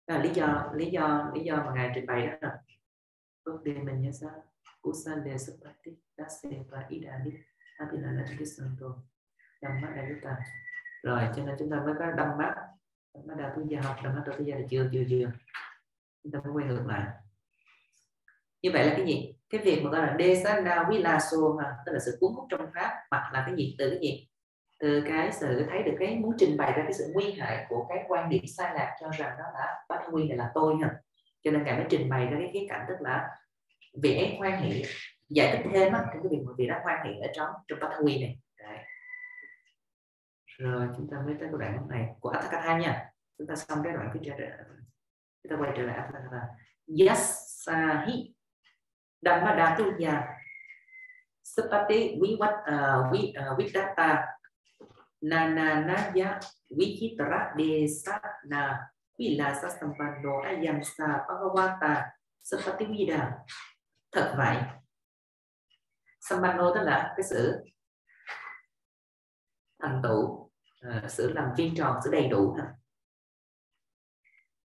Là lý do mà ngài trình bày đó là bước đi mình như sao usan de supati dasi và idali abinana trisanto dhamma ayuta. Rồi cho nên chúng ta mới có dhamma đạo tu gia học, dhamma đạo tu gia là chưa chúng ta mới quay ngược lại. Như vậy là cái gì? Cái việc mà gọi là desana vilaso, tức là sự cuốn hút trong pháp, hoặc là cái gì? Từ cái gì? Từ cái sự thấy được cái muốn trình bày ra cái sự nguy hại của cái quan điểm sai lạc cho rằng đó là bát quy này là tôi hả, cho nên ngài mới trình bày ra cái khía cạnh, tức là vị ấy hoan hỷ giải thích thêm á, cái việc mà vị đã hoan hỷ ở trong bát quy này. Đấy. Rồi chúng ta mới tới đoạn này của Atthakatha nha, chúng ta xong cái đoạn phía trên, chúng ta quay trở lại Atthakatha. Yasahi dhammadatuya sapati vidatta nananaya vichitra desana vilasa sampano ayamsa bhagavata sapati vida. Thật vậy, sampano tức là cái sự thành tựu, sự làm viên tròn, sự đầy đủ.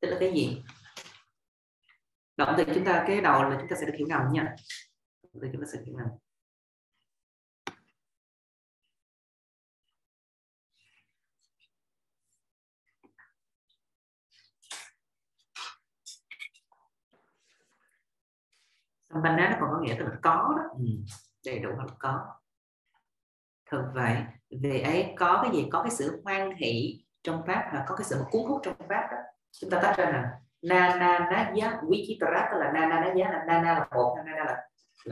Tức là cái gì? Động từ chúng ta cái đầu là chúng ta sẽ được hiểu ngầm nha. Từ chúng ta sẽ hiểu ngầm. Sampana nó còn có nghĩa tức là có đó, đầy đủ hoặc có. Thật vậy, về ấy có cái gì? Có cái sự hoan hỷ trong pháp, và có cái sự cuốn hút trong pháp đó. Chúng ta tách ra nè, nananaya vichitra, tức là nananaya là nana là một, nana là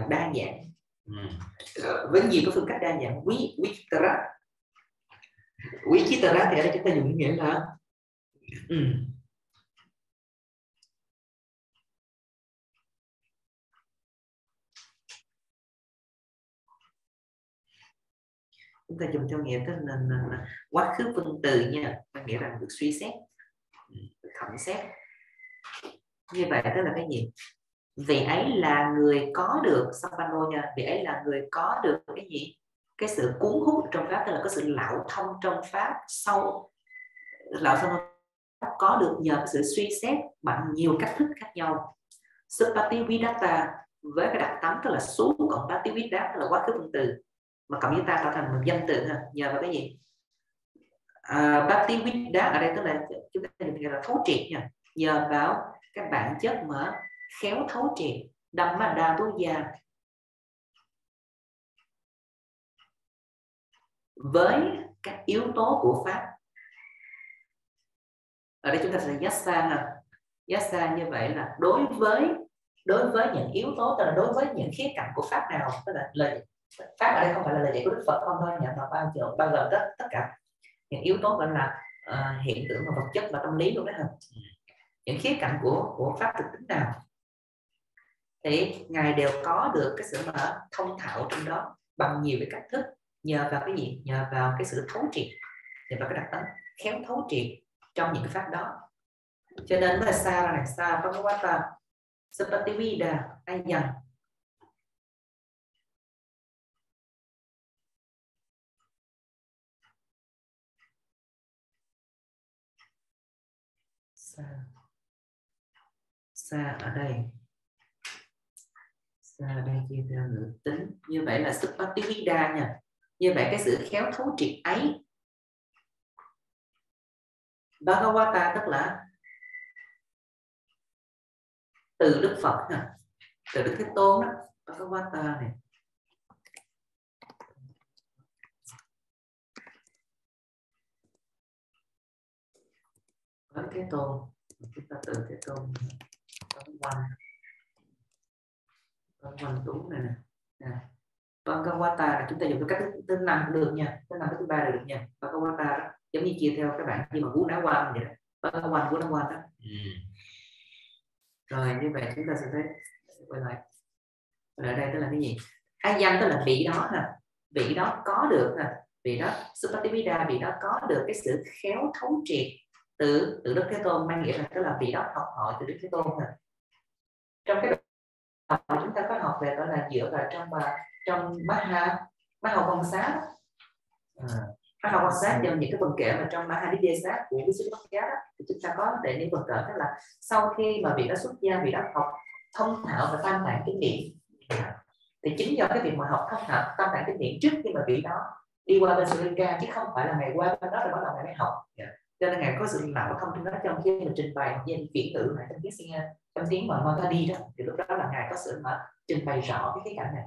đa dạng. Với nhiều cái phương cách đa dạng. Vichitra thì ở đây chúng ta dùng nghĩa là chúng ta dùng theo nghĩa tức là quá khứ phân từ nha, nghĩa là được suy xét, được thẩm xét. Như vậy tức là cái gì? Vị ấy là người có được sampano nha, vị ấy là người có được cái gì? Cái sự cuốn hút trong pháp, tức là có sự lão thông trong pháp, sau lão thông có được nhờ sự suy xét bằng nhiều cách thức khác nhau. Supati vidatta với cái đặc tánh tức là số cộng pati vidatta là quá khứ phân từ, mà cộng với ta tạo thành một danh từ ha, nhờ vào cái gì? Bhakti Vidya ở đây tức là chúng ta được gọi là thấu triệt nha, nhờ vào các bản chất mà khéo thấu triệt. Dhamma Dhatuya với các yếu tố của pháp, ở đây chúng ta sẽ yassa như vậy là đối với những yếu tố, tức là đối với những khía cạnh của pháp nào, tức là lời pháp ở đây không phải là lời dạy của Đức Phật không thôi, nhận bao gồm tất cả những yếu tố gọi là hiện tượng và vật chất và tâm lý luôn đấy hả? Những khía cạnh của pháp thực tính nào thì ngài đều có được cái sự mà thông thạo trong đó, bằng nhiều cái cách thức, nhờ vào cái gì? Nhờ vào cái sự thấu triệt, nhờ vào cái đặc tính khéo thấu triệt trong những cái pháp đó. Cho nên là xa này, xa trong quá ta sapativida ai dần. Xa ở đây, xa đây chia theo ngữ tính, như vậy là sapativida nha. Như vậy cái sự khéo thấu triệt ấy, Bhagavata tức là từ Đức Phật nè, từ Đức Thế Tôn đó, Bhagavata này. Với Thế Tôn, chúng ta từ Thế Tôn Văn Tú này nè. Bhagavata là chúng ta dùng cái cách thứ 5 cũng được nha, thứ 5 thứ 3 là được nha. Bhagavata đó giống như chia theo các bạn khi mà cuốn đá qua vậy đó, Bhagavata cuốn đá qua đó. Rồi như vậy chúng ta sẽ thấy quay lại đây tức là cái gì? Ayam tức là vị đó nè, vị đó có được nè, vị đó Supativida, vị đó có được cái sự khéo thấu triệt từ Đức Thế Tôn, mang nghĩa là tức là vị đó học hỏi từ Đức Thế Tôn nè. Trong cái đó chúng ta có học về đó là dựa vào trong Maha Vong Sát, trong những cái phần kể mà trong Mahadivya của Visuddhamagga đó, thì chúng ta có để những phần kể đó là sau khi mà vị đó xuất gia, vị đó học thông thạo và tam tạng kinh điển, thì chính do cái việc mà học thông thạo tam tạng kinh điển trước khi mà vị đó đi qua bên Sri Lanka, chứ không phải là ngày qua bên đó rồi bắt đầu ngày mới học, cho nên ngày có sự não thông trong đó, trong khi mình trình bày về chuyển ngữ này trong tiếng mà Magadhi đó, thì lúc đó là ngài có sự mà trình bày rõ cái khía cạnh này.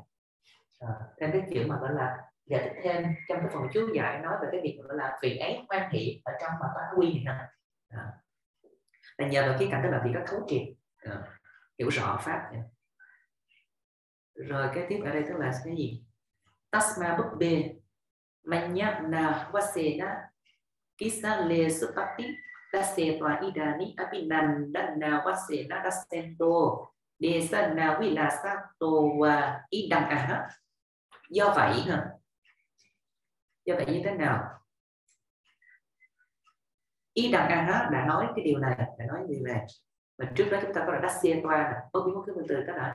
Thêm cái chuyện mà gọi là giải thích thêm trong cái phần chú giải nói về cái việc gọi là vị ấy hoan hỷ ở trong mà có quy này nè, là nhờ vào khía cạnh tức là vị đó thấu triệt, hiểu rõ pháp. Rồi cái tiếp ở đây tức là cái gì? Tasma búp bê manya na vasena kisale supati dase toa idani abinan dana vasena dasento desana vilasato wa idang aha. Do vậy hả? Do vậy như thế nào? Ý đằng A đã nói cái điều này, mà trước đó chúng ta có là Dasya Toa, có biết một cái từ đó là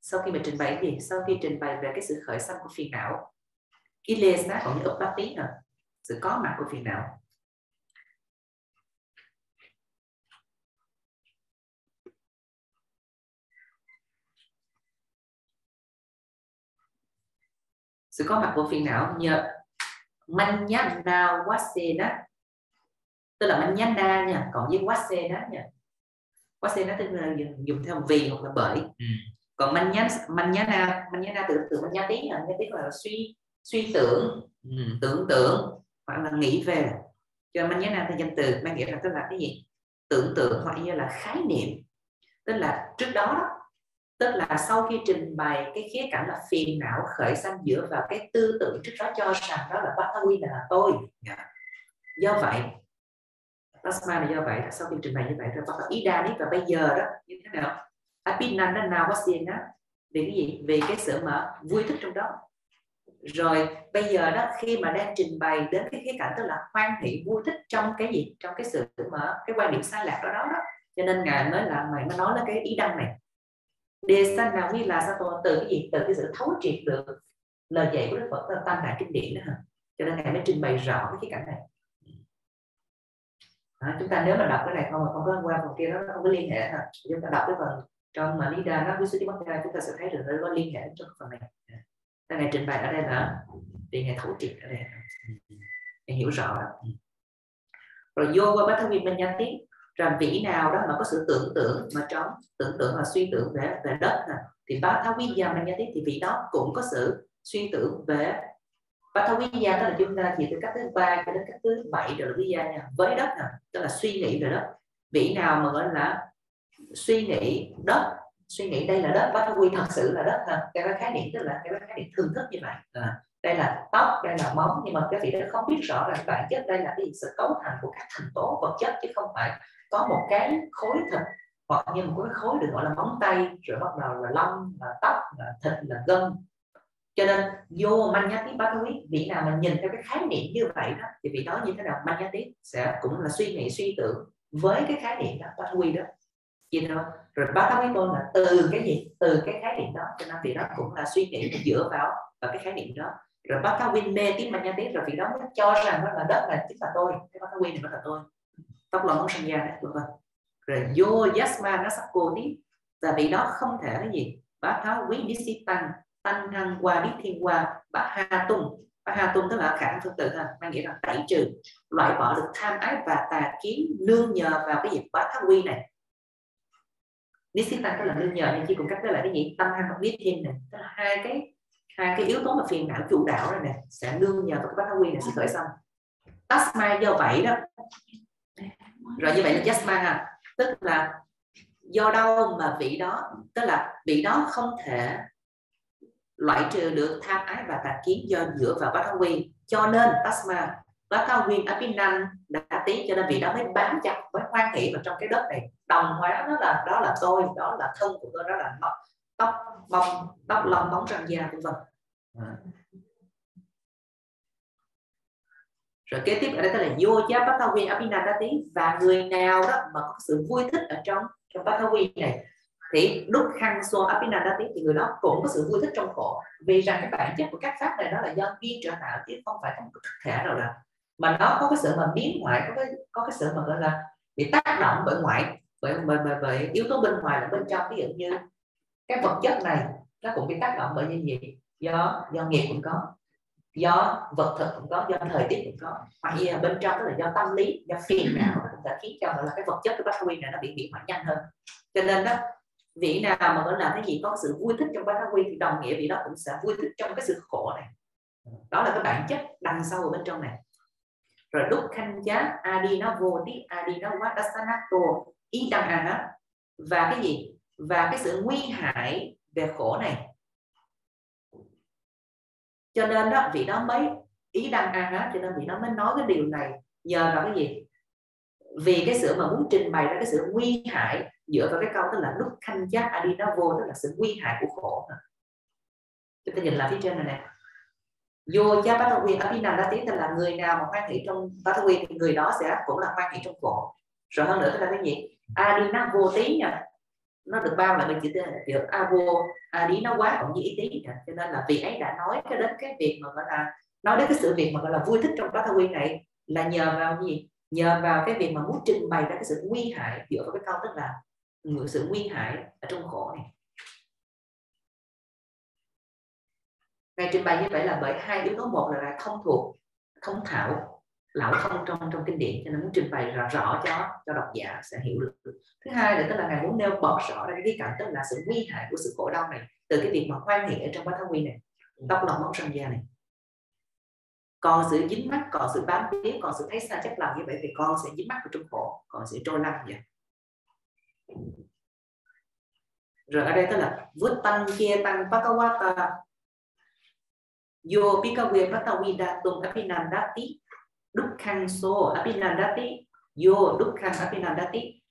sau khi mình trình bày gì? Sau khi trình bày về cái sự khởi sanh của phiền não, Ilesa cũng như Uppati nè, sự có mặt của phiền não. Sự có mặt của phiền não nhờ manyana wasena, tức là manyana nha, còn với wasena nha, wasena tức là dùng theo vì hoặc là bởi. Còn manyana từ manyati nha, manyati là suy tưởng, tưởng tượng hoặc là nghĩ về. Cho manyana thì danh từ mang nghĩa là tức là cái gì? Tưởng tượng hoặc như là khái niệm, tức là trước đó đó. Tức là sau khi trình bày cái khía cạnh là phiền não khởi sanh dựa vào cái tư tưởng trước đó cho rằng đó là Bhattawi là tôi. Do vậy, Tasma là do vậy, sau khi trình bày như vậy rồi bắt đầu Ida đi và bây giờ đó như thế nào? Apinanana Vasena, vì cái gì? Vì cái sự mà vui thích trong đó. Rồi bây giờ đó khi mà đang trình bày đến cái khía cạnh tức là hoan hỷ vui thích trong cái gì? Trong cái sự mà cái quan điểm sai lạc đó đó. Cho nên ngài mới là mày mới nói là cái ý đăng này. Đề sanh nào như là sao tôi từ cái gì? Từ cái sự thấu triệt được lời dạy của Đức Phật là tam đại kinh điển đó hả? Cho nên ngài mới trình bày rõ cái khía cạnh này. Chúng ta nếu mà đọc cái này không mà không có qua phần kia đó, nó không có liên hệ hả? Chúng ta đọc cái phần trong mà Lida nó với Suti Bhakta chúng ta sẽ thấy được nó có liên hệ trong phần này. Cái này trình bày ở đây là vì ngài thấu triệt ở đây, ngài hiểu rõ đó. Rồi vô qua bát thánh viên bên nhắn tiếp. Rằng vị nào đó mà có sự tưởng tượng mà trong tưởng tượng là suy tưởng về đất nè, thì Bhattaviya Manya tiếp thì vị đó cũng có sự suy tưởng về Bhattaviya, tức là chúng ta chỉ từ cách thứ 3 cho đến cách thứ 7 rồi là Viya nha, với đất nè, tức là suy nghĩ về đất. Vị nào mà gọi là suy nghĩ đất, suy nghĩ đây là đất, Bhattaviya thật sự là đất nè, cái khái niệm tức là cái khái niệm thường thức như vậy. Đây là tóc, đây là móng, nhưng mà các vị đó không biết rõ là bản chất đây là cái sự cấu thành của các thành tố vật chất, chứ không phải có một cái khối thịt hoặc như một cái khối được gọi là móng tay, rồi bắt đầu là lông, là tóc, là thịt, là gân, Cho nên vô manya tiếp ba quý vị nào mà nhìn theo cái khái niệm như vậy đó thì vị nói như thế nào manya tiếp sẽ cũng là suy nghĩ suy tưởng với cái khái niệm đó ba quý đó. Vậy thôi. Rồi ba quý tôn là từ cái gì, từ cái khái niệm đó, cho nên vị đó cũng là suy nghĩ dựa vào cái khái niệm đó. Rồi bác Thao Quyên mê tiếng manya tiếp rồi vị đó mới cho rằng là đất này chính là tôi, cái bác Thao Quyên này mới là tôi, tóc lòng không sinh ra đấy, vân vân. Rồi vô yasma nasako tiếp là vị đó không thể cái gì bác Thao Quyên nisitan tăng năng qua biết thiên qua bác ha tung tức là khả năng tương tự thôi, mang nghĩa là tẩy trừ, loại bỏ được tham ái và tà kiến nương nhờ vào cái gì bác Thao Quyên này. Nisitan tức là nương nhờ, nhưng chỉ cùng cách với lại cái gì tăng năng biết thiên này, tức là hai cái yếu tố mà phiền não chủ đạo này nè sẽ nương nhờ vào cái bát tháo quy này sẽ khởi xong tasma do vậy đó. Rồi như vậy là jasma tức là do đâu mà vị đó, tức là vị đó không thể loại trừ được tham ái và tà kiến do dựa vào bát tháo quy, cho nên tasma bát tháo quy apinan đã tí, cho nên vị đó mới bám chặt với hoan hỷ vào trong cái đất này, đồng hóa nó là đó là tôi, đó là thân của tôi, đó là tóc lông bóng răng da vân vân. Rồi kế tiếp ở đây tên là Yoja Bhattawi Abhinadati, và người nào đó mà có sự vui thích ở trong Bhattawi này thì đúc khăn so Abhinadati thì người đó cũng có sự vui thích trong khổ, vì rằng cái bản chất của các pháp này đó là do duyên trở tạo chứ không phải trong thực thể nào đó, mà nó có cái sự mà biến ngoại, có cái sự mà gọi là bị tác động bởi ngoại, bởi yếu tố bên ngoài là bên trong, ví dụ như cái vật chất này nó cũng bị tác động bởi những gì do nghiệp cũng có, do vật thực cũng có, do thời tiết cũng có, hoặc như là bên trong tức là do tâm lý, do phiền não nó cũng đã khiến cho là cái vật chất của bát quy này nó bị biến hóa nhanh hơn. Cho nên đó vị nào mà vẫn làm cái gì có sự vui thích trong bát quy thì đồng nghĩa vị đó cũng sẽ vui thích trong cái sự khổ này, đó là cái bản chất đằng sau ở bên trong này. Rồi đúc khanh giá adinavo ti adinawa dasanato idangana, và cái gì, và cái sự nguy hại về khổ này, cho nên đó vị đó mới ý đăng an á, cho nên vị đó mới nói cái điều này nhờ vào cái gì, vì cái sự mà muốn trình bày ra cái sự nguy hại dựa vào cái câu tức là lúc khanh giác adinavo, tức là sự nguy hại của khổ. Chúng ta nhìn lại phía trên này nè, vô cha batawi abhinadati tức là người nào mà hoan hỷ trong batawi thì người đó sẽ cũng là hoan hỷ trong khổ. Rồi hơn nữa tức là cái gì adinavo tí nha, nó được bao lại bên chữ được avo đi nó quá cũng như ý tí, cho nên là vị ấy đã nói cho đến cái việc mà gọi là nói đến cái sự việc mà gọi là vui thích trong bát thao quy này là nhờ vào gì, nhờ vào cái việc mà muốn trình bày ra cái sự nguy hại dựa vào cái câu tức là sự nguy hại ở trong khổ này. Ngài trình bày như vậy là bởi hai yếu tố, một là thông thuộc thông thạo lão thông trong kinh điển, cho nên muốn trình bày rõ cho độc giả sẽ hiểu được. Thứ hai là tức là ngài muốn nêu bật rõ ra cái cảnh tức là sự nguy hại của sự khổ đau này từ cái việc mà hoan hỷ ở trong bát tháo quy này, tóc lòng móng răng da này. Còn sự dính mắt, còn sự bám víu, còn sự thấy xa chấp lòng như vậy thì con sẽ dính mắt vào trong khổ, còn sẽ trôi lăn vậy. Rồi ở đây tức là vút tăng kia tăng pakawata yo pikawe patawida tum apinandati dukkhaṃ so abhinandati yo dukkhaṃ abhinandati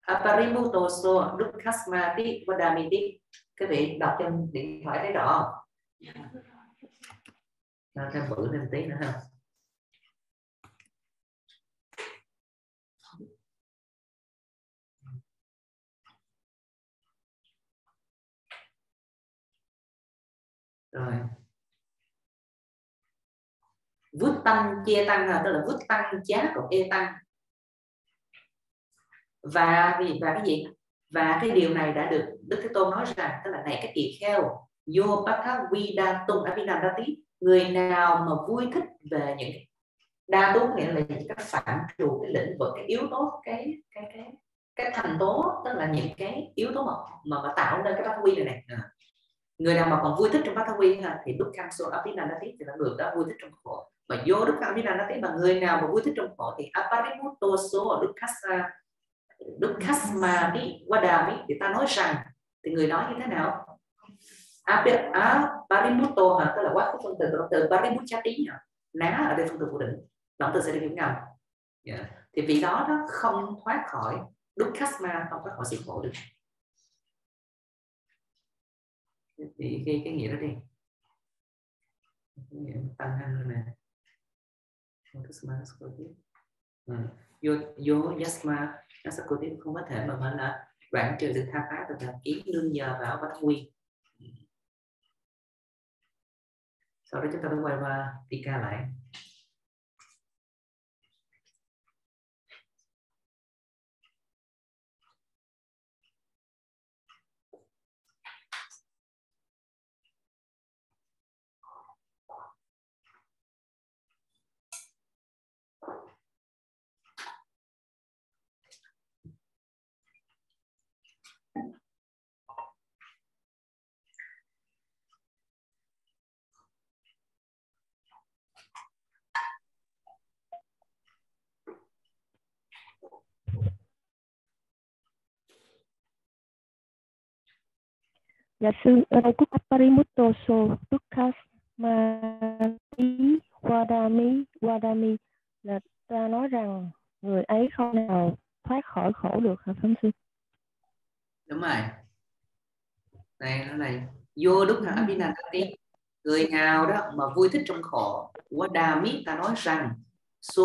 aparimuto so dukkhasmati vadamiti. Các vị đọc trên điện thoại thấy rõ không? Thêm bự thêm tí nữa ha. Rồi vút tăng chia tăng là tức là vút tăng giá của e tăng, và cái gì, và cái điều này đã được Đức Thế Tôn nói rằng tức là này cái tỳ kheo vô bát tháp quy đa tung abhinandati, người nào mà vui thích về những đa tú nghĩa là những cái phạm trù cái lĩnh vực, cái yếu tố, cái thành tố, tức là những cái yếu tố mà tạo nên cái bát quy này người nào mà còn vui thích trong bát tháo quy thì đúc khăn số abhinandati thì là người đó vui thích trong khổ. Mà vô đúc khăn abhinandati mà người nào mà vui thích trong khổ thì aparimuto số dukkhasma bi vadami thì ta nói rằng thì người đó như thế nào? Aparimuto tức là quá khứ phân từ động từ parimuchati ná ở đây phân từ phủ định, động từ sẽ được hiểu ngầm. Thì vị đó nó không thoát khỏi dukkhasma, không thoát khỏi sự khổ được. Thì cái nghĩa đó đi. nghĩa tăng năng này. Vô yasma nasakuti không có thể mà phải là đoạn trừ được tha pháp và kiến lương giờ vào bất quy. Sau đó chúng ta quay qua tika lại. Yasu raku parimuto so dukkha mati wadami wadami là ta nói rằng người ấy không nào thoát khỏi khổ được hả Pháp Sư? Đúng rồi. Đây nó này vô dukkha abhinanati, người nào đó mà vui thích trong khổ, wadami ta nói rằng, so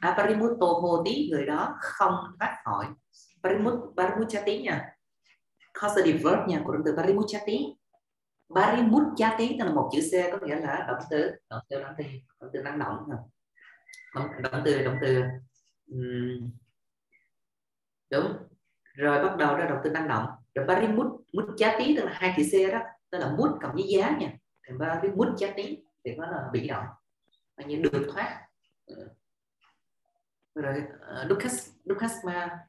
aparimuto hoti người đó không thoát khỏi. Parimuchati nha. Causative verb nha, của động từ parimuchati. Parimuchati là một chữ C, có nghĩa là động từ năng động, động từ đúng rồi, bắt đầu ra động từ năng động. Rồi parimuchati tức là hai chữ C đó, tức là mút cộng với giá nha, thành parimuchati thì nó là bị động, như được thoát. Rồi dukkasma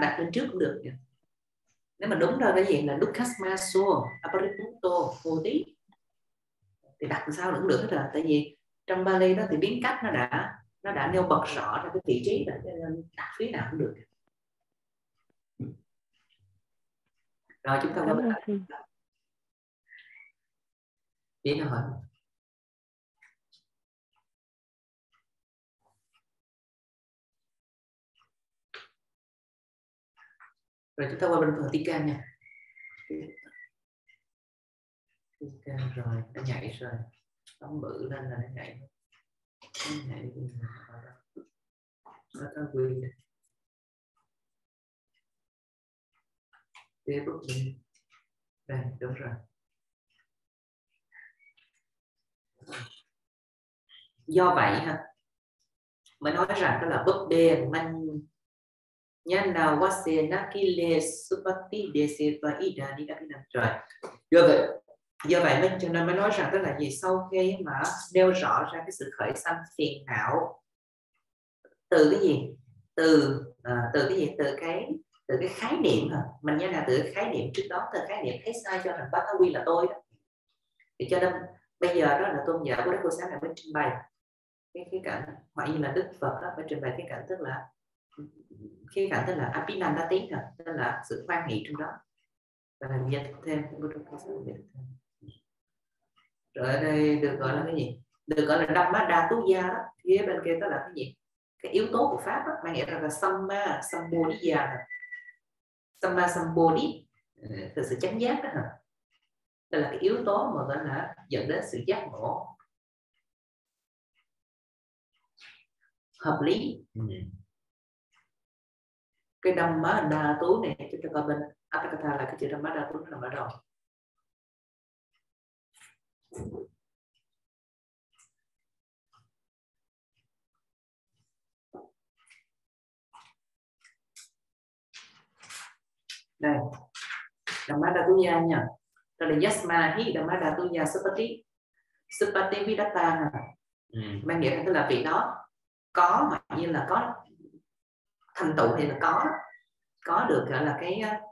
đặt lên trước cũng được nha. Nếu mà đúng rồi cái gì là dukkasma so aparimuto hoti thì đặt sao cũng được hết rồi, tại vì trong Bali đó thì biến cách nó đã nêu bật rõ ra cái vị trí rồi, nên đặt phía nào cũng được. Rồi chúng ta có biết rồi. Rồi chúng ta qua bên phần tika nha. Tika rồi, nó nhảy rồi. Đóng bự lên là nó nhảy. Nó quên rồi. Tiếp bước đi. Đây, đúng rồi. Do vậy ha, mới nói rằng đó là bất đề manh Nhana wasena kile supati desetwa idani abhinam. Rồi. Do vậy mình cho nên mới nói rằng tức là gì, sau khi mà nêu rõ ra cái sự khởi sanh phiền não từ cái gì? Từ cái khái niệm hả? Mình nhớ là từ cái khái niệm trước đó, từ khái niệm thấy sai cho rằng bát quy là tôi đó. Thì cho nên bây giờ đó là tôn giả của Đức Cô Sáng này mới trình bày cái cảnh, hoặc như là Đức Phật đó mới trình bày cái cảnh, tức là abhinanati, tức là sự hoan hỷ trong đó. Và làm dịch thêm rồi ở đây được gọi là cái gì, được gọi là Dhamma Dhatuya đó. Phía bên kia đó là cái gì, cái yếu tố của pháp đó, mang nghĩa là samma sambodhiya, samma sambodhi từ sự chánh giác đó, tức là cái yếu tố mà gọi là dẫn đến sự giác ngộ hợp lý. Cái Dhamma Dhatu này chúng ta có bên Apakatha là cái chữ Dhamma Dhatu nó nằm ở đâu? Đây, Dhamma Dhatuya nha. Đó là Yasma hi Dhamma Dhatuya Supati. Supati Vidatta. Mang nghĩa là tức là vị đó có, hoặc như là có thành tựu thì là có được gọi là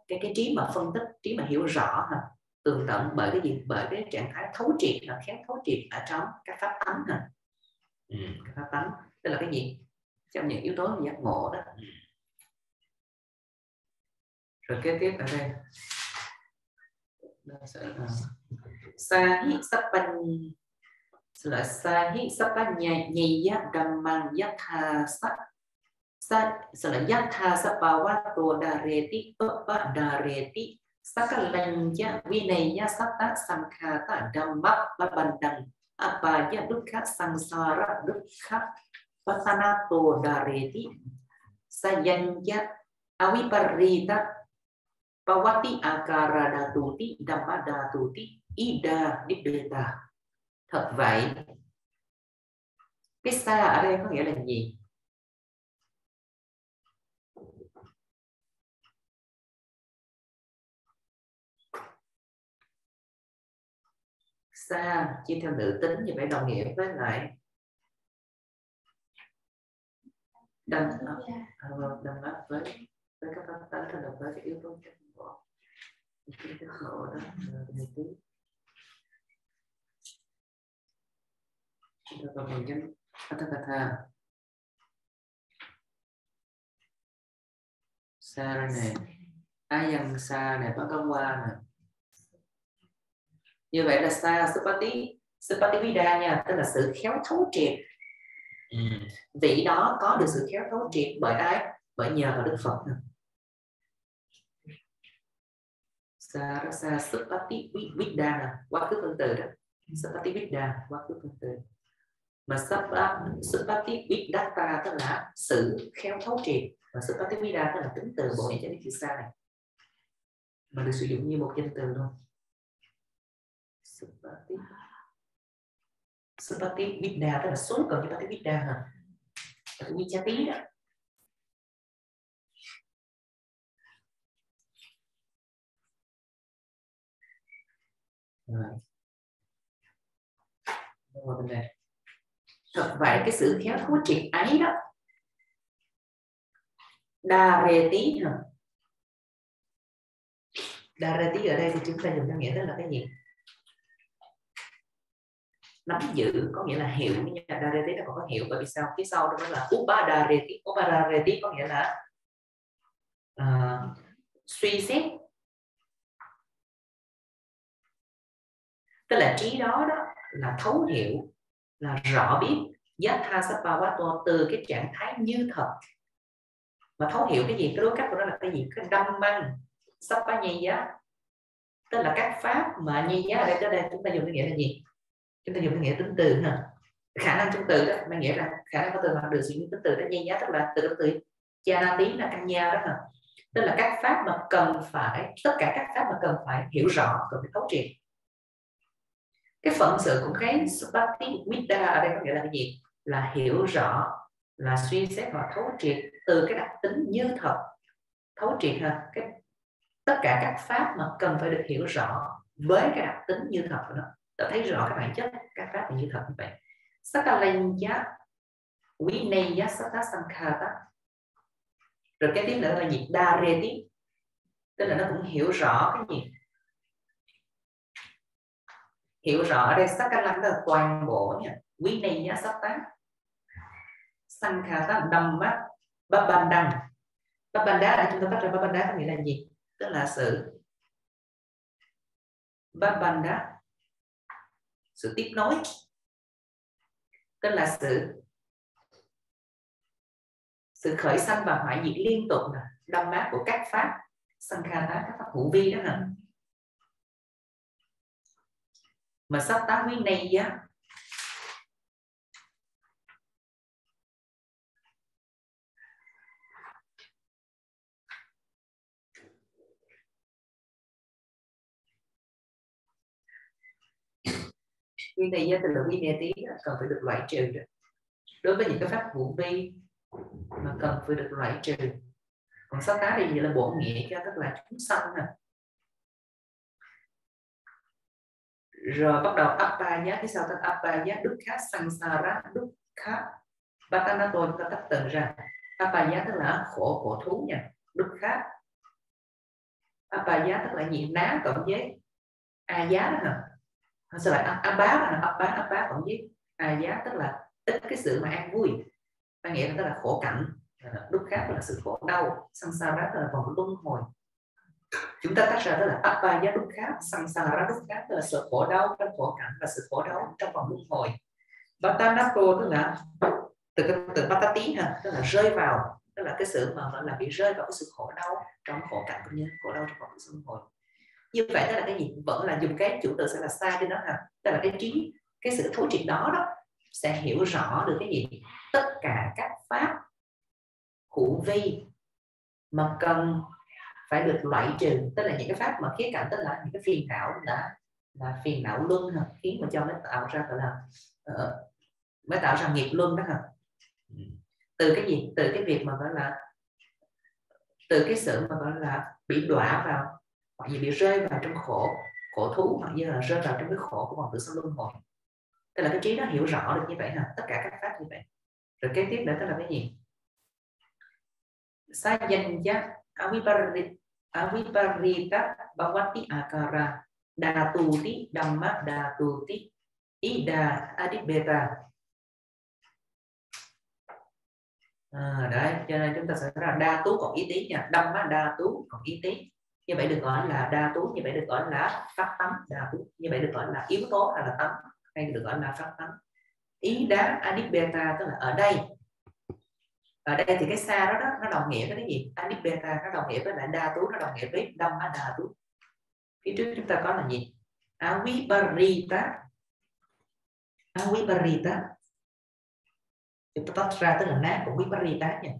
cái trí mà phân tích, trí mà hiểu rõ ha, tường tận bởi cái gì, bởi cái trạng thái thấu triệt, là khéo thấu triệt ở trong các pháp tánh ha. Các pháp tánh tức là cái gì, trong những yếu tố giác ngộ đó. Rồi kế tiếp ở đây sahi sapanya nhaya dhammang yatha sat Sala yatha sapavato dareti toppa dareti sakalanya vinaya satta sankhata dhamma babandam Abhaya dukkha samsara dukkha pasanato dareti sayanja aviparita pavati akara datuti dhamma datuti ida nibbeta. Thật vậy. Cái xa ở đây có nghĩa là gì? Xa chia theo nữ tính thì phải đồng nghĩa với lại đằng lắp với các pháp tánh là đồng với cái yếu tố trong bộ. Cái khổ đó là người tí. Chúng ta còn những Atthakatha. Xa ra nè. Ai dần xa nè, bắt con qua nè. Như vậy là xa Supati Vida nha, tức là sự khéo thấu triệt. Vị đó có được sự khéo thấu triệt bởi ai? Bởi nhờ vào Đức Phật. Xa ra xa Supati Vida, quá khứ phân từ đó. Supati Vida, quá khứ phân từ. Mà Supati Vidatta tức là sự khéo thấu triệt. Và Supati Vida tức là tính từ bộ nghĩa chữ xa này. Mà được sử dụng như một danh từ luôn. Supati Vidya tức là suốt còn Supati Vidya hả? Tự nhiên cha tí đó. Thật vậy cái sự khéo thấu triệt ấy đó. Đà rè tí hả? Đà rè tí ở đây thì chúng ta dùng theo nghĩa tức là cái gì? Nắm giữ có nghĩa là hiểu, nhưng mà dareti nó còn có hiểu, bởi vì sao? Phía sau đó là upadareti. Upadareti có nghĩa là suy xét, tức là trí đó đó là thấu hiểu, là rõ biết. Yatha sapavato, từ cái trạng thái như thật. Mà thấu hiểu cái gì, cái đối cách của nó là cái gì? Cái Dhamma sapanyaya, tức là các pháp mà nhaya ở đây, tới đây chúng ta dùng cái nghĩa là gì? Chúng ta dùng cái nghĩa tính từ hả? Khả năng trong từ đó mang nghĩa là khả năng có từ mà được sử dụng tính từ đó nhây giá, tức là từ cha tí là căn nha đó hả? Tức là các pháp mà cần phải, tất cả các pháp mà cần phải hiểu rõ, cần phải thấu triệt. Cái phận sự cũng cái Supati Vidya ở đây có nghĩa là cái gì? Là hiểu rõ, là suy xét và thấu triệt từ cái đặc tính như thật. Thấu triệt hả? Cái tất cả các pháp mà cần phải được hiểu rõ với cái đặc tính như thật của nó. Ta thấy rõ các bản chất các pháp như thật như vậy. Sakalanya Vinaya Sata Sankhata. Rồi cái tiếng nữa là gì? Dareti, tức là nó cũng hiểu rõ cái gì? Hiểu rõ ở đây Sakalanya là toàn bộ nha. Vinaya Sata Sankhata Dhamma Babandang. Babandang ở chúng ta phát ra Babandang có nghĩa là gì? Tức là sự Babandang, sự tiếp nối, tức là sự khởi sanh và hoại diệt liên tục nè, đâm mát của các pháp sankhara, các pháp hữu vi đó nè. Mà sắp tá nguyên này á, nguyên này từ lượng nguyên tí cần phải được loại trừ đó. Đối với những cái pháp hữu vi mà cần phải được loại trừ. Còn sáu tá thì là bổ nghĩa cho các loại chúng sanh nè. Rồi bắt đầu Appaya, cái sau tên Appaya Dukkha Sansara Dukkha Patanato, chúng ta tách từng ra. Appaya tức là khổ, khổ thú nha. Dukkha Appaya tức là nhiệt ná cộng với a giá đó nè. Sao lại Abá cộng với giá tức là ít cái sự mà an vui, ta nghĩa là tức là khổ cảnh, đúc khác là sự khổ đau, Sansara là vòng luân hồi. Chúng ta tách ra tức là Abá giá đúc khác, Sansara đúc khác là sự khổ đau trong khổ cảnh và sự khổ đau trong vòng luân hồi. Patanato tức là từ cái từ patati ha, tức là rơi vào, tức là cái sự mà vẫn là bị rơi vào cái sự khổ đau trong khổ cảnh cũng như khổ đau trong vòng luân hồi. Như vậy tức là cái gì? Vẫn là dùng cái chủ từ sẽ là sai cho nó hả? Tức là cái trí cái sự thấu triệt đó, đó sẽ hiểu rõ được cái gì? Tất cả các pháp hữu vi mà cần phải được loại trừ, tức là những cái pháp mà khía cạnh, tức là những cái phiền não là phiền não luân hả? Khiến mà cho nó tạo ra gọi là mới tạo ra nghiệp luân đó hả? Từ cái gì? Từ cái việc mà gọi là từ cái sự mà gọi là bị đọa vào hoặc gì, bị rơi vào trong khổ thú, hoặc như là rơi vào trong cái khổ của vòng tử sắc luân hồi. Tức là cái trí nó hiểu rõ được như vậy hả? Tất cả các pháp như vậy. Rồi kế tiếp nữa tức là cái gì? Sajanya aviparita bhavati akara datuti dhamma datuti ida adibeta. Đấy, cho nên chúng ta sẽ nói là đa tú còn ý tí nha, dhamma đa tú còn ý tí. Như vậy được gọi là đa tú, như vậy được gọi là pháp tánh đa tú, như vậy được gọi là yếu tố hay là tánh, hay được gọi là pháp tánh. Ý đá adibeta tức là ở đây. Ở đây thì cái xa đó, nó đồng nghĩa với cái gì? Adibeta nó đồng nghĩa với lại đa tú, nó đồng nghĩa với dhamma đa tú. Phía trước chúng ta có là gì? Aviparita. Aviparita chúng ta tách ra tức là nát của viparita nha.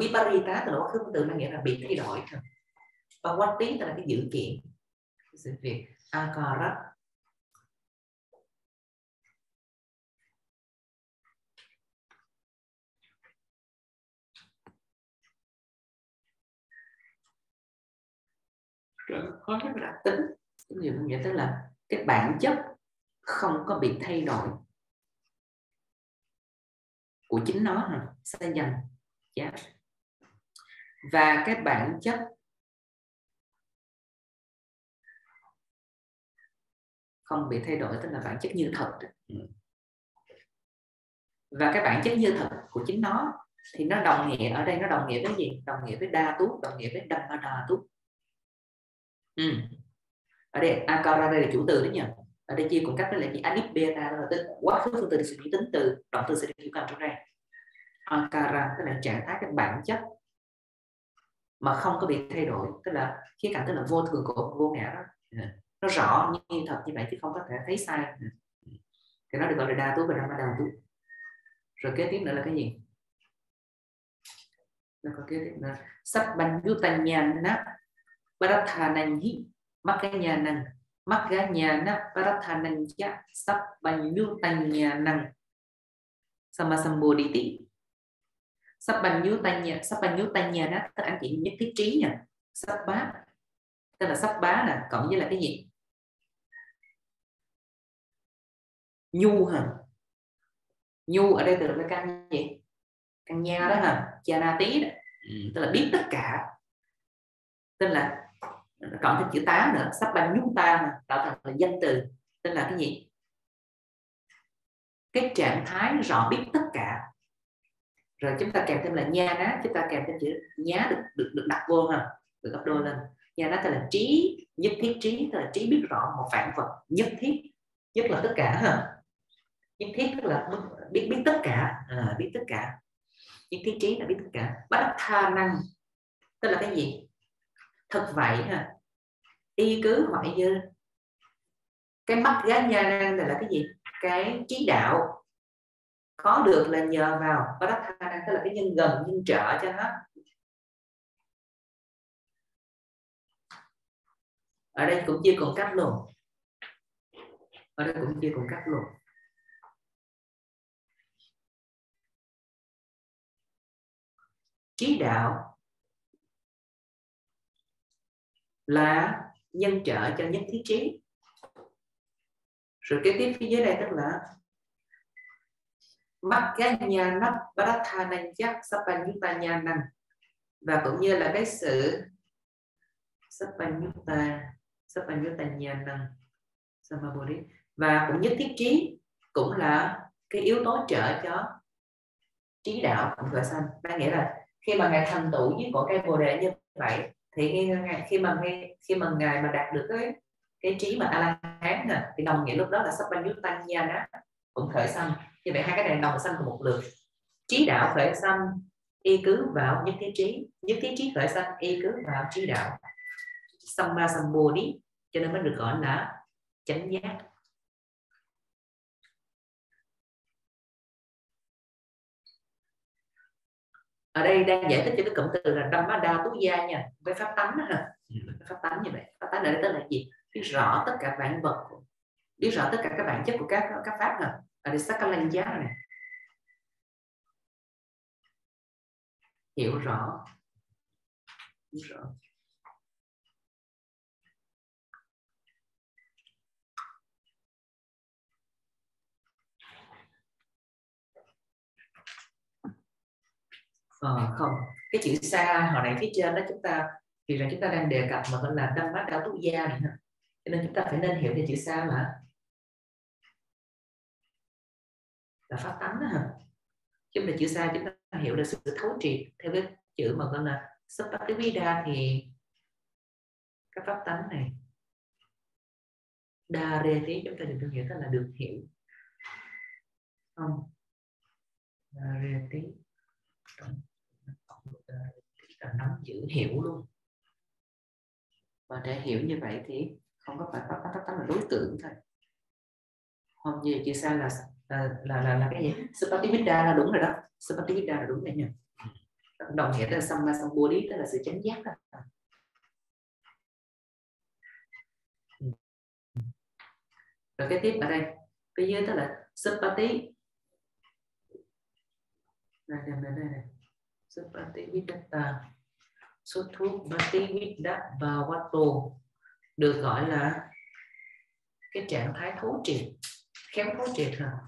Viparita tức là khứ từ nó nghĩa là bị thay đổi thôi. Và quán tí tức là cái dự kiện, cái sự việc. Akara có rất là tính, nghĩa tức là cái bản chất không có bị thay đổi của chính nó hả? Sẽ dành và cái bản chất không bị thay đổi tức là bản chất như thật, và cái bản chất như thật của chính nó thì nó đồng nghĩa ở đây, nó đồng nghĩa với gì? Đồng nghĩa với đa tú, đồng nghĩa với dhamma đa tú. Ở đây akara đây là chủ từ đấy nhỉ. Ở đây chia cùng cách với lại những adibeta là tính quá khứ, phương từ suy nghĩ, tính từ, động từ sẽ được hiểu cầm trong đây. Akara tức là trạng thái, cái bản chất mà không có bị thay đổi, tức là khía cạnh tức là vô thường của vô ngã đó, nó rõ như thật như vậy chứ không có thể thấy sai, thì nó được gọi là đa tú và dhamma đa tú. Rồi kế tiếp nữa là cái gì? Nó có kế tiếp nữa sabbanyutanyana parathananhi magganyanang magganyanana parathanancha sabbanyutanyana samasambodhiti. Sabbanyutanyana tức là anh chị nhất thiết trí nha. Sabba tức là sắp bá nè, cộng với là cái gì? Nhu hả? Nhu ở đây từ là căn gì? Căn nha đó hả? Chana tí đó. Tức là biết tất cả. Tức là cộng thêm chữ tá nữa, sắp bằng nhu ta tạo thành là danh từ. Tức là cái gì? Cái trạng thái rõ biết tất cả. Rồi chúng ta kèm thêm là nha ná, chúng ta kèm thêm chữ nhá được đặt vô hả? Được gấp đôi lên. Nhà đó là trí, nhất thiết trí, tức là trí biết rõ một vạn vật, nhất thiết, nhất là tất cả ha. Nhất thiết tức là biết tất cả, biết tất cả. Nhất thiết trí là biết tất cả. Bất tha năng, tức là cái gì? Thật vậy ha. Y cứ hỏi như cái mắt gá nha năng là cái gì? Cái trí đạo có được là nhờ vào bất tha năng, tức là cái nhân gần, nhân trợ cho nó. Ở đây cũng chia cùng cách luôn. Trí đạo là nhân trợ cho nhất thiết trí. Rồi kế tiếp phía dưới đây tức là Magganyanam Parathanancha Sabbanyutanyana, và cũng như là cái sự Sabbanyuta và cũng nhất thiết trí cũng là cái yếu tố trợ cho trí đạo cũng vừa sanh. Đó nghĩa là khi mà ngài thành tựu với cội cây bồ đề như vậy thì khi mà ngài mà đạt được cái trí mà a la hán thì đồng nghĩa lúc đó là sabbanyutanyana cũng khởi sanh. Như vậy hai cái này đồng sanh cùng một lượt. Trí đạo khởi sanh y cứ vào nhất thiết trí, nhất thiết trí khởi sanh y cứ vào trí đạo. Sammasambuddhi cho nên mới được gọi là chánh giác. Ở đây đang giải thích cho cái cụm từ là Dhamma đa tú gia nha, với pháp tánh đó ha. Pháp tánh như vậy, pháp tánh ở đây tức là gì? Biết rõ tất cả vạn vật, biết rõ tất cả các bản chất của các pháp này. Ở đây sắc lanh giá này, hiểu rõ, hiểu rõ. Không, cái chữ xa hồi nãy phía trên đó chúng ta thì là chúng ta đang đề cập mà gọi là Dhamma đa tú gia này ha, cho nên chúng ta phải nên hiểu về chữ xa là pháp tánh đó ha. Chúng ta chữ xa chúng ta hiểu là sự thấu triệt theo cái chữ mà gọi là Sapativida thì các pháp tánh này đa rê tí chúng ta được hiểu tức là được hiểu không đa rê tí là nắm giữ hiểu luôn, và để hiểu như vậy thì không có phải pháp tánh là đối tượng thôi. Không như chữ xa là cái gì? Sapativida là đúng rồi đó, Sapativida là đúng đấy nhỉ. Đồng nghĩa là Samma Sambuddhi tức là sự chánh giác đó. Rồi cái tiếp ở đây, phía dưới tức là Sapati. Đây. Sapatividatta, Sotthupatividabhavato được gọi là cái trạng thái thấu triệt, khéo thấu triệt hả?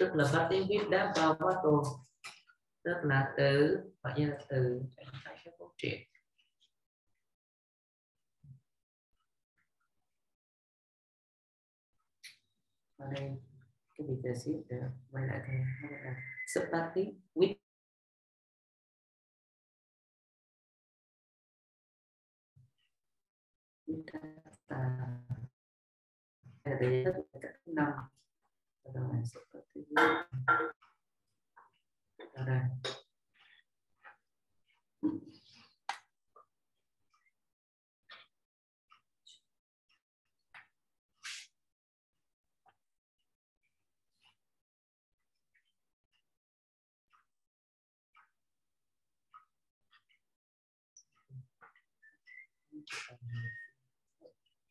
Tức là Sotthupatividabhavato tức là từ gọi như là từ trạng thái khéo thấu triệt. Ở đây cái vị trí để quay lại thêm là Sapati with là từ các năm đây.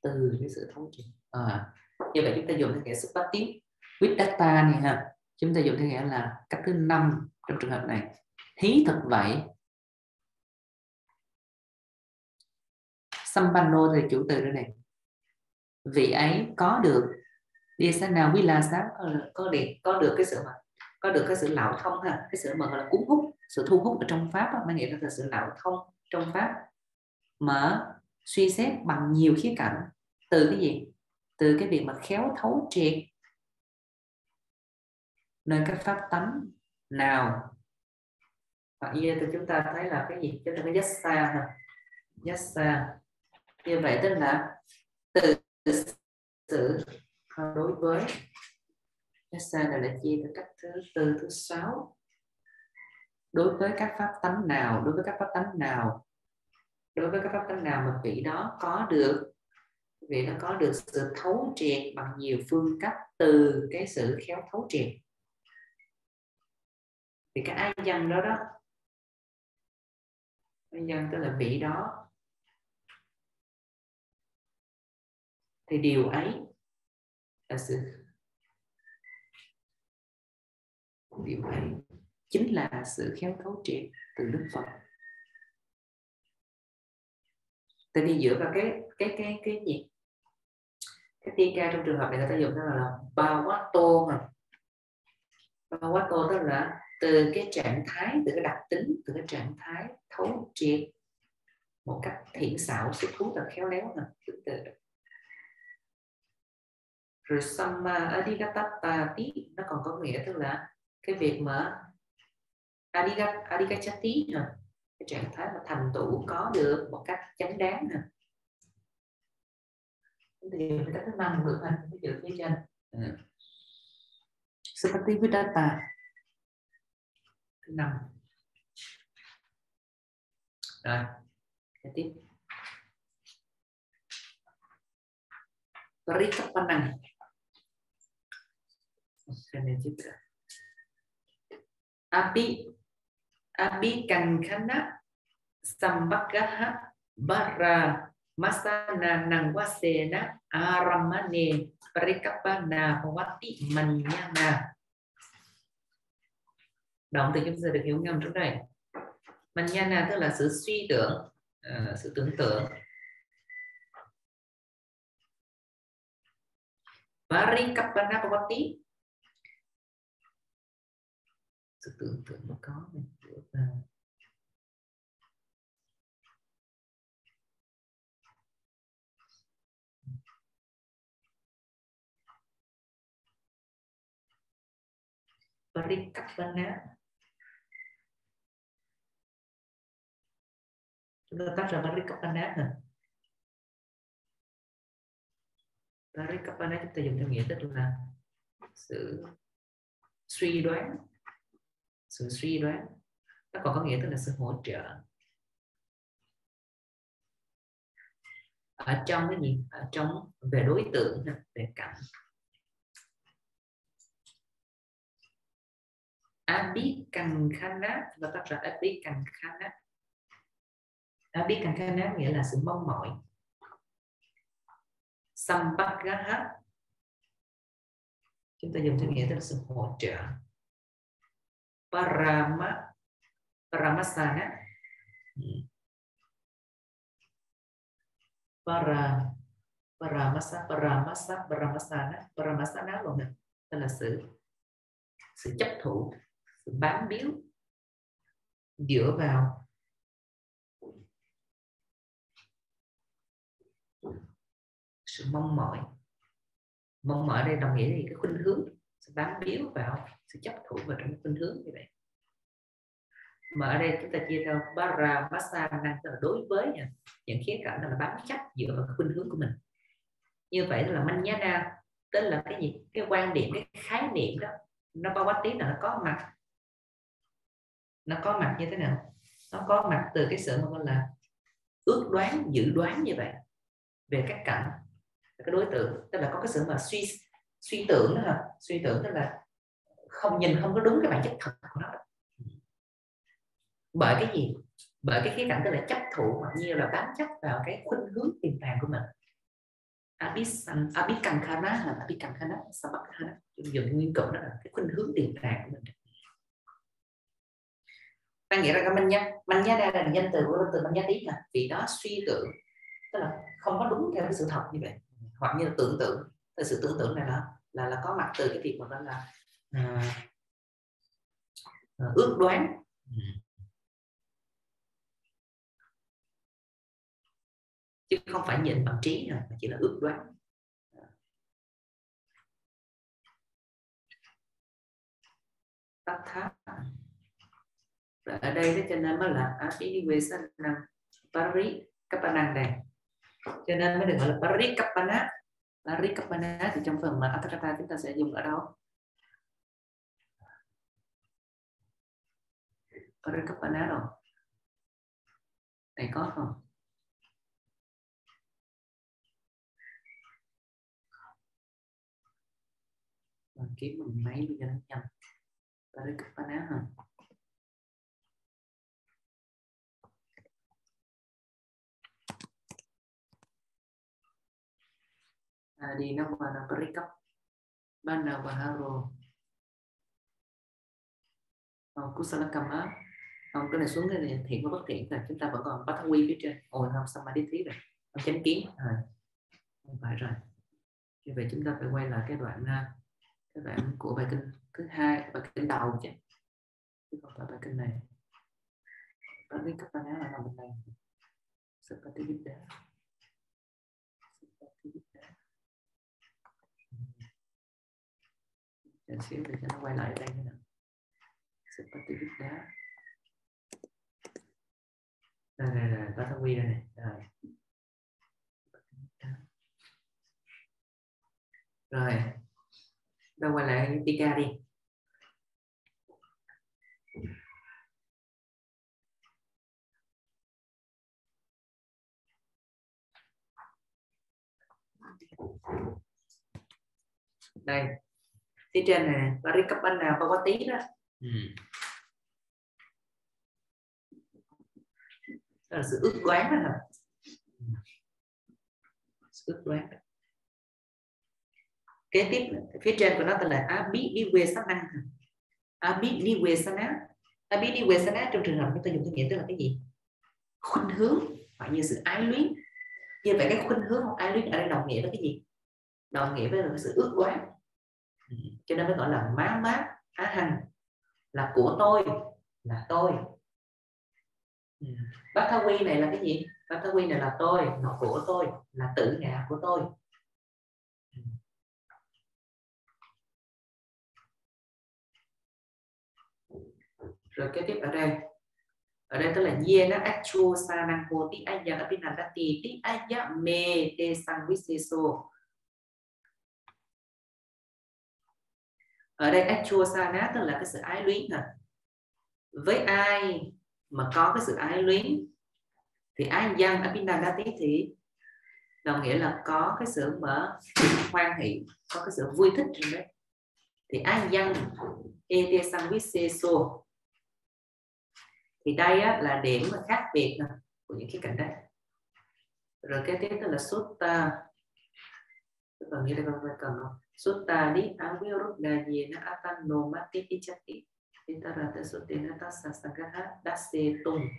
Từ cái sự thống trị như vậy chúng ta dùng cái nghĩa Sapati with data này ha, chúng ta dùng cái nghĩa là cách thứ 5 trong trường hợp này. Hí thật vậy, Sampanno thì chủ từ đây này, vị ấy có được Desana Vilasa có được cái sự mà có được cái sự lão thông ha, cái sự mà gọi là cuốn hút, sự thu hút ở trong pháp đó, nghĩa là sự lão thông trong pháp mà suy xét bằng nhiều khía cạnh. Từ cái gì? Từ cái việc mà khéo thấu triệt nơi các pháp tánh nào. Và như thì chúng ta thấy là cái gì? Chúng ta có yassa, yassa như vậy tức là từ sự đối với yassa này là chia từ cách thứ tư thứ sáu đối với các pháp tánh nào, đối với các pháp tánh nào, đối với các pháp tánh nào mà vị đó có được sự thấu triệt bằng nhiều phương cách từ cái sự khéo thấu triệt. Thì cái ai dân đó đó, ai dân tức là vị đó thì điều ấy là sự điều ấy chính là sự khéo thấu triệt từ Đức Phật. Tại vì dựa vào cái gì? Cái tiên ca trong trường hợp này người ta dùng nó là Bhavato mà. Bhavato tức là từ cái trạng thái, từ cái đặc tính, từ cái trạng thái thấu triệt một cách thiện xảo, xuất thú là khéo léo nè, từ. Rồi Samma Adhigatapati nó còn có nghĩa tức là cái việc mà Adhigachati nè, cái trạng thái mà thành tựu có được một cách chánh đáng nè. Thì người ta cứ mang ngược lên cái chữ phía trên. Sapatividatta thứ 5. Rồi, tiếp. Tarik pandang. Api kankhana sambaggaha bara masana nangwasena aramane parikapana vati manyana. Động từ chúng ta được hiểu ngầm trong này. Manyana tức là sự suy tưởng, sự tưởng tượng. Parikapana vati sự tưởng tượng nó có mình hiểu vào. Parikapana chúng ta tách ra parikapana. Parikapana chúng ta dùng theo nghĩa tức là sự suy đoán. Sự suy đoán nó còn có nghĩa tức là sự hỗ trợ ở trong cái gì, ở trong về đối tượng, về cảnh. Abhikankhana và tác giả abhikankhana. Abhikankhana nghĩa là sự mong mỏi. Sambaggaha chúng ta dùng theo nghĩa tức là sự hỗ trợ. Paramasana paramasana luôn nè, tức là sự chấp thủ, sự bám víu, dựa vào. Sự mong mỏi. Mong mỏi đây đồng nghĩa là cái khuynh hướng, sự bám víu vào, sự chấp thủ vào trong khuynh hướng như vậy. Mà ở đây chúng ta chia ra paramasana là đối với những khía cạnh là bám chấp dựa vào khuynh hướng của mình. Như vậy là manyana tức là cái gì? Cái quan điểm, cái khái niệm đó. Nó bao quát tí là nó có mặt. Nó có mặt như thế nào? Nó có mặt từ cái sự mà gọi là ước đoán, dự đoán như vậy về các cảnh, các đối tượng. Tức là có cái sự mà suy tưởng đó hả? Suy tưởng tức là không nhìn, không có đúng cái bản chất thật của nó. Bởi cái gì? Bởi cái khía cạnh tức là chấp thủ hoặc như là bám chấp vào cái khuynh hướng tiềm tàng của mình. Abhikankhana là abhikankhana sambaggaha, dùng nguyên cụm đó là cái khuynh hướng tiềm tàng của mình. Ta nghĩ ra cái manyana là danh từ của từ manyati là vì đó suy tưởng, tức là không có đúng theo cái sự thật như vậy, hoặc như là tưởng tượng. Từ sự tưởng tượng này là có mặt từ cái việc mà gọi là ước đoán. Chứ không phải nhìn bằng trí mà chỉ là ước đoán. Tatha và ở đây đó cho nên mới là abhivivesanam parikapana này, cho nên mới được gọi là parikapana. Parikapana thì trong phần mà atakata chúng ta sẽ dùng ở đâu? Parikapana đâu? Này có không? Kiếm mình máy bây giờ nó nhầm. Parikapana hả? Đi nó qua là parikapana baharo. Kusalakama. Cái này xuống cái này thiện và bất thiện là chúng ta vẫn còn bắt quy phía trên. Ồ không, samadhi thí rồi. Không chánh kiến. Không phải rồi. Như vậy chúng ta phải quay lại cái đoạn các bạn của bài kinh thứ hai, bài kinh đầu chứ không phải bài kinh này. Parikapana là nằm bên này. Sampatipitda. Chút xíu để cho nó quay lại đây nữa. Sampatipitda. Đây này, ta sẽ quy đây này. Rồi. Rồi. Đâu quay lại Tika đi. Đây, phía trên này nè, Parikappanna Bhavati đó. Đó là sự ước đoán đó hả? Sự ước đoán. Kế tiếp phía trên của nó tên là Abhiniwesana. Abhiniwesana. Abhiniwesana trong trường hợp chúng ta dùng cái nghĩa tức là cái gì? Khuynh hướng hoặc như sự ái luyến. Như vậy cái khuynh hướng hoặc ái luyến ở đây đồng nghĩa với cái gì? Đồng nghĩa với là sự ước đoán. Cho nên mới gọi là má mát, á hành, là của tôi, là tôi. Bát tha quy này là cái gì? Bát tha quy này là tôi, là của tôi, là tự ngã của tôi. Rồi kế tiếp ở đây tức là yena achu sanango ti aya apinadati ti aya me te sangviseso. Ở đây achu sana tức là cái sự ái luyến hả? Với ai mà có cái sự ái luyến thì aya apinadati thì đồng nghĩa là có cái sự mở hoan hỷ, có cái sự vui thích trên đấy. Thì aya te sangviseso thì đây á, là điểm mà khác biệt này, của những cái cảnh đấy. Rồi cái tiếp đó là sutta, tức là như đây con phải cần không? Sutta đi avirudda yena atanomati ichati itarata sutena tasasagaha dasetum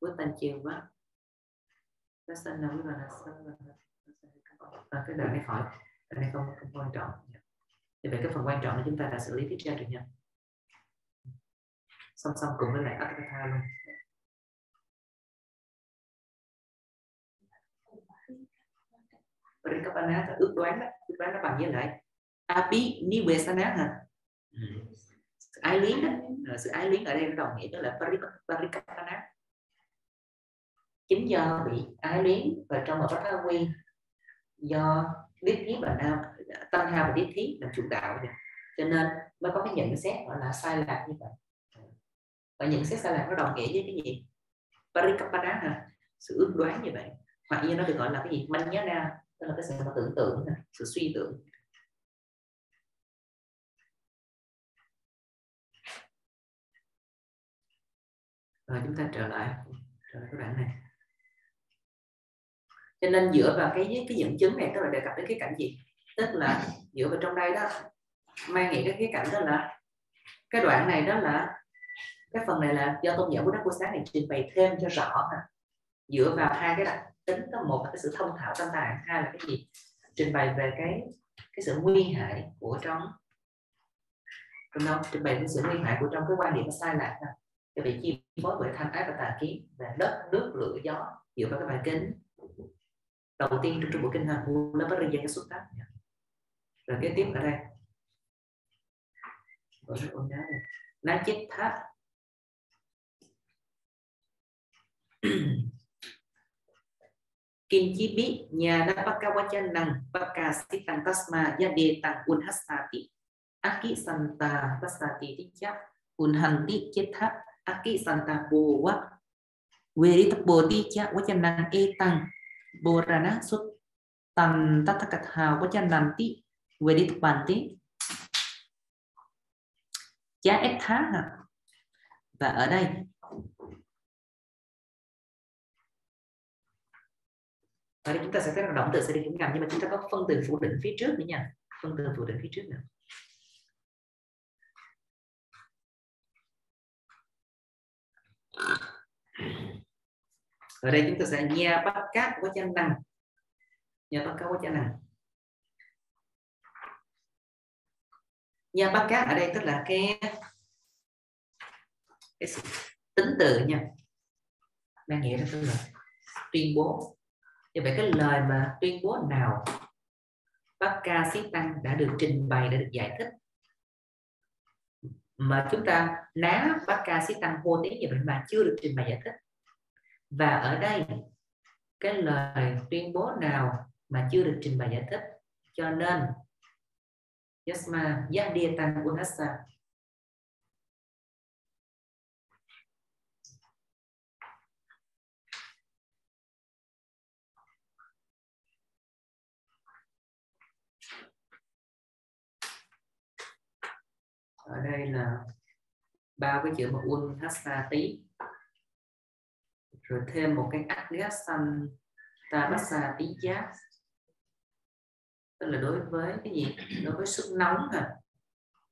với tần chiều quá. Dasan nào là cái đoạn này khỏi, đoạn này không quan trọng. Thì vậy cái phần quan trọng là chúng ta đã xử lý tiếp theo được nha. Song song cùng với lại Atratha luôn. Parikappanna là ước đoán đó, ước đoán nó bằng với lại Abhiniwesana hả? Sự ái luyến đó, sự ái luyến ở đây nó đồng nghĩa đó là Parikappanna. Chính do bị ái luyến và trong một bát tha quy do Đích Thí và Nam, Tăng Hà và Đích Thí làm chủ đạo này. Cho nên mới có cái nhận xét gọi là sai lạc như vậy. Và những xét sai lạc nó đồng nghĩa với cái gì? Parikappanna hả? Sự ước đoán như vậy. Hoặc như nó được gọi là cái gì? Manyana, tức là cái sự mà tưởng tượng, sự suy tưởng. Rồi chúng ta trở lại cái đoạn này. Cho nên dựa vào cái dẫn chứng này, tức là đề cập đến cái cảnh gì? Tức là dựa vào trong đây đó, mang nghĩa cái cảnh đó là cái đoạn này đó là cái phần này là do tôn giả của Đức Vô Sáng này trình bày thêm cho rõ ha. Dựa vào hai cái đặc tính đó, một là cái sự thông thạo tâm tài, hai là cái gì? Trình bày về cái sự nguy hại của trong đó trình bày cái sự nguy hại của trong cái quan điểm sai lạc ha. Cái bị chi phối bởi tham ái và tà kiến và đất nước lửa gió dựa vào cái bài kinh đầu tiên trong bộ kinh ha, nó bắt đầu dành cái xuất phát. Rồi kế tiếp ở đây. Nó chết tháp. Kim chi biết nhà đã bắt cá quá chân năng bắt cá xích tăng tasma gia đề tăng unhasati aki santa basati tichap unhanti chethap aki santa bowa veritapo tichap quá chân năng e tăng borana sut tam tathakatha quá chân năng ti veritapanti cha ép thá. Và ở đây chúng ta sẽ thấy là động từ sẽ đi kiểm ngầm, nhưng mà chúng ta có phân từ phụ định phía trước nữa nha, phân từ phụ định phía trước nữa. Ở đây chúng ta sẽ nhà bắt cát quá chân năng, nhà bắt cát quá chân năng. Nhà bắt cát ở đây tức là cái tính từ nha, mang nghĩa là tức là tuyên bố. Như vậy cái lời mà tuyên bố nào Bác Ca Sĩ Tăng đã được trình bày, đã được giải thích mà chúng ta ná Bác Ca Sĩ Tăng vô tiếng như vậy mà chưa được trình bày giải thích. Và ở đây cái lời tuyên bố nào mà chưa được trình bày giải thích, cho nên Yasma Yahdi Tăng Unasa ở đây là bao cái chữ mà un thassa tí, rồi thêm một cái adhyasan tabassa tí giác, tức là đối với cái gì, đối với sức nóng à.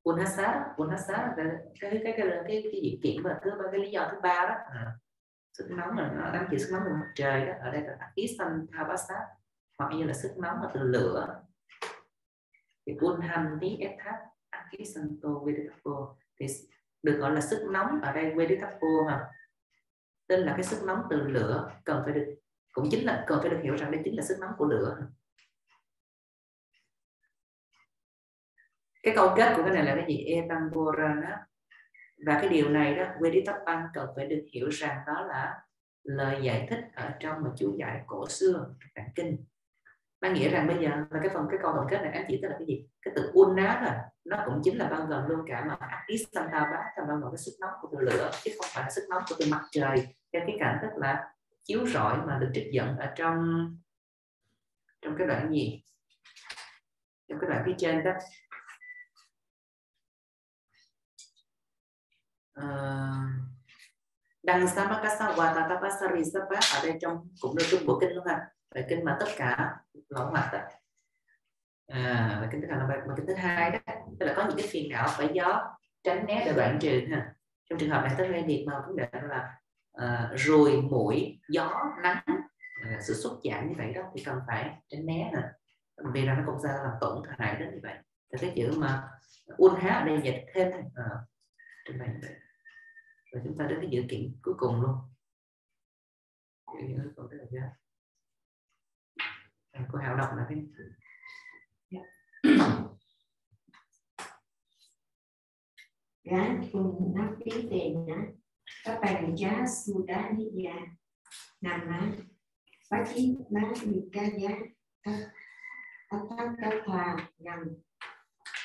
Unhasa cái điều kiện và thứ ba, cái lý do thứ ba đó à. Sức nóng là nó đang chịu sức nóng của mặt trời đó, ở đây là adhyasan tabassa hoặc như là sức nóng là từ lửa. Thì unhan tí ethat adhyasanto veditapo thì được gọi là sức nóng ở đây veditapo mà, tên là cái sức nóng từ lửa, cần phải được, cũng chính là cần phải được hiểu rằng đây chính là sức nóng của lửa. Cái câu kết của cái này là cái gì? Etamborana. Và cái điều này đó, Veditapan cần phải được hiểu rằng đó là lời giải thích ở trong một chú giải cổ xưa Tạng Kinh. Mang nghĩa rằng bây giờ là cái phần cái câu tổng kết này ám chỉ tức là cái gì? Cái từ unna là nó cũng chính là bao gồm luôn cả mà adhisantaba là bao gồm cái sức nóng của từ lửa chứ không phải là sức nóng của từ mặt trời theo cái cảnh tức là chiếu rọi mà được trích dẫn ở trong cái đoạn gì? Trong cái đoạn phía trên đó. Đằng samakasa watatapasarisapat ở đây trong cũng là trong bộ kinh luôn ha, bài kinh mà tất cả lỗ mặt đó. Bài kinh thứ hai là bài kinh thứ hai đó, tức là có những cái phiền não phải gió tránh né để đoạn trừ ha. Trong trường hợp này tới đây việc mà cũng định là ruồi mũi gió nắng sự xúc chạm như vậy đó thì cần phải tránh né nè, vì là nó cũng ra làm tổn hại đến như vậy. Thì cái chữ mà unha ở đây dịch thêm trình bày vậy. Và chúng ta đến cái dự kiện cuối cùng luôn. Cô Hảo đọc là cái gái cùng nắp tiếng tiền nhá, các bạn giá su đá đi già nằm má phát chí má được ca giá các cá thà nằm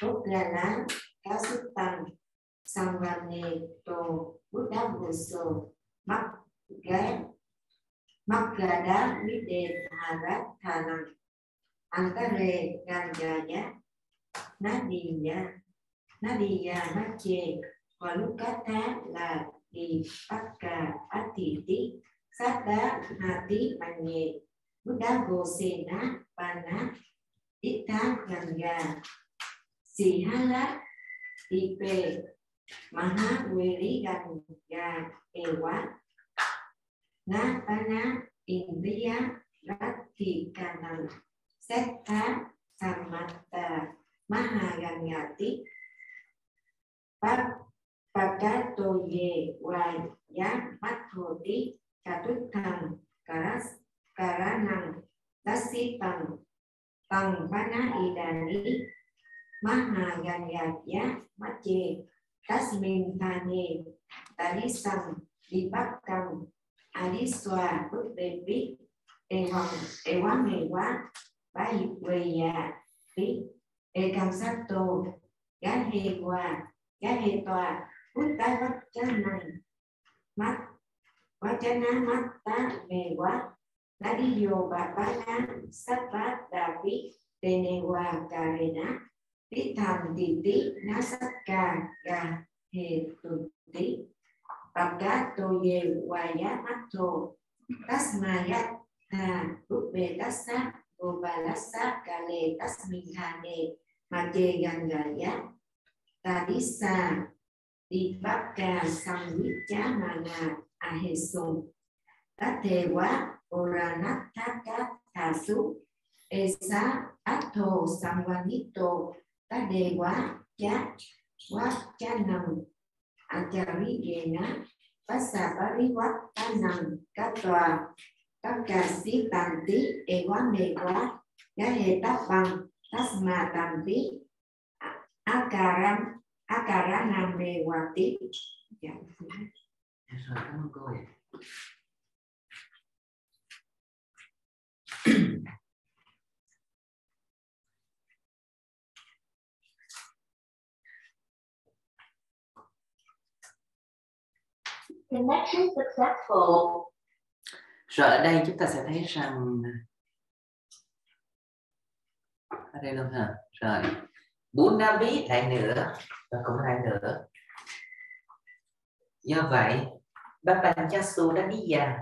tốt gà lá cá sức tàn sang làm nghề tổ bước đá vừa sổ mắc ghé mắc gà đá biết đề hà rác thà nằm ăn ta rề gà gà giá nó đi gà nó chê và lúc cá thá là đi bắt gà á thị tí sát đá hà tí bằng nghề bước đá vô xê ná bà ná ít thá gần gà xì há lá đi về Maha Weli Ganga Ewa Na Bana Indriya Rattikana Setta Samatta Mahagangati Pagato Ye Waya Mathoti Katutam Karas Karanam Tasipam Pang Bana Idani Mahagangatya Mache Tasmin Thane, Talisam, Dipakam, Aliswa, Bức Đề Bích, Ewa Mewa, Bai Queya, Bích, Ekamsato, Gahewa, Gahetoa, Butta Vachanai, Mat, Vachana Matta Mewa, Nadiyo Babana, Sapat Davi, Tenewa Karena, tí tham tí tí ná sắc ca gà hề tù tí bạc cá tô dê hoài giá mắt thô tasma yat hà bút bê tassa gô bà lassa cà lê tasmin hà nê mà chê gần gà giá ta tí xa đi bắp cà xong huyết chá mà ngà à hề sùng tá thề quá ô ra nát thác cát thà xúc e xá át thô xong hoa nít tô ta đề quá chá nằm à chá rí ghê ná phát xà bá rí quá ta nằm các tòa các cà xí tàn tí e quá mê quá gá hề tát bằng tát mà tàn tí á cà rá nằm mê quá tí. Cảm ơn cô. Rồi ở đây chúng ta sẽ thấy rằng ở đây luôn hả? Rồi 4 lại nữa và cũng lại nữa. Do vậy Bapanchasu đã lý già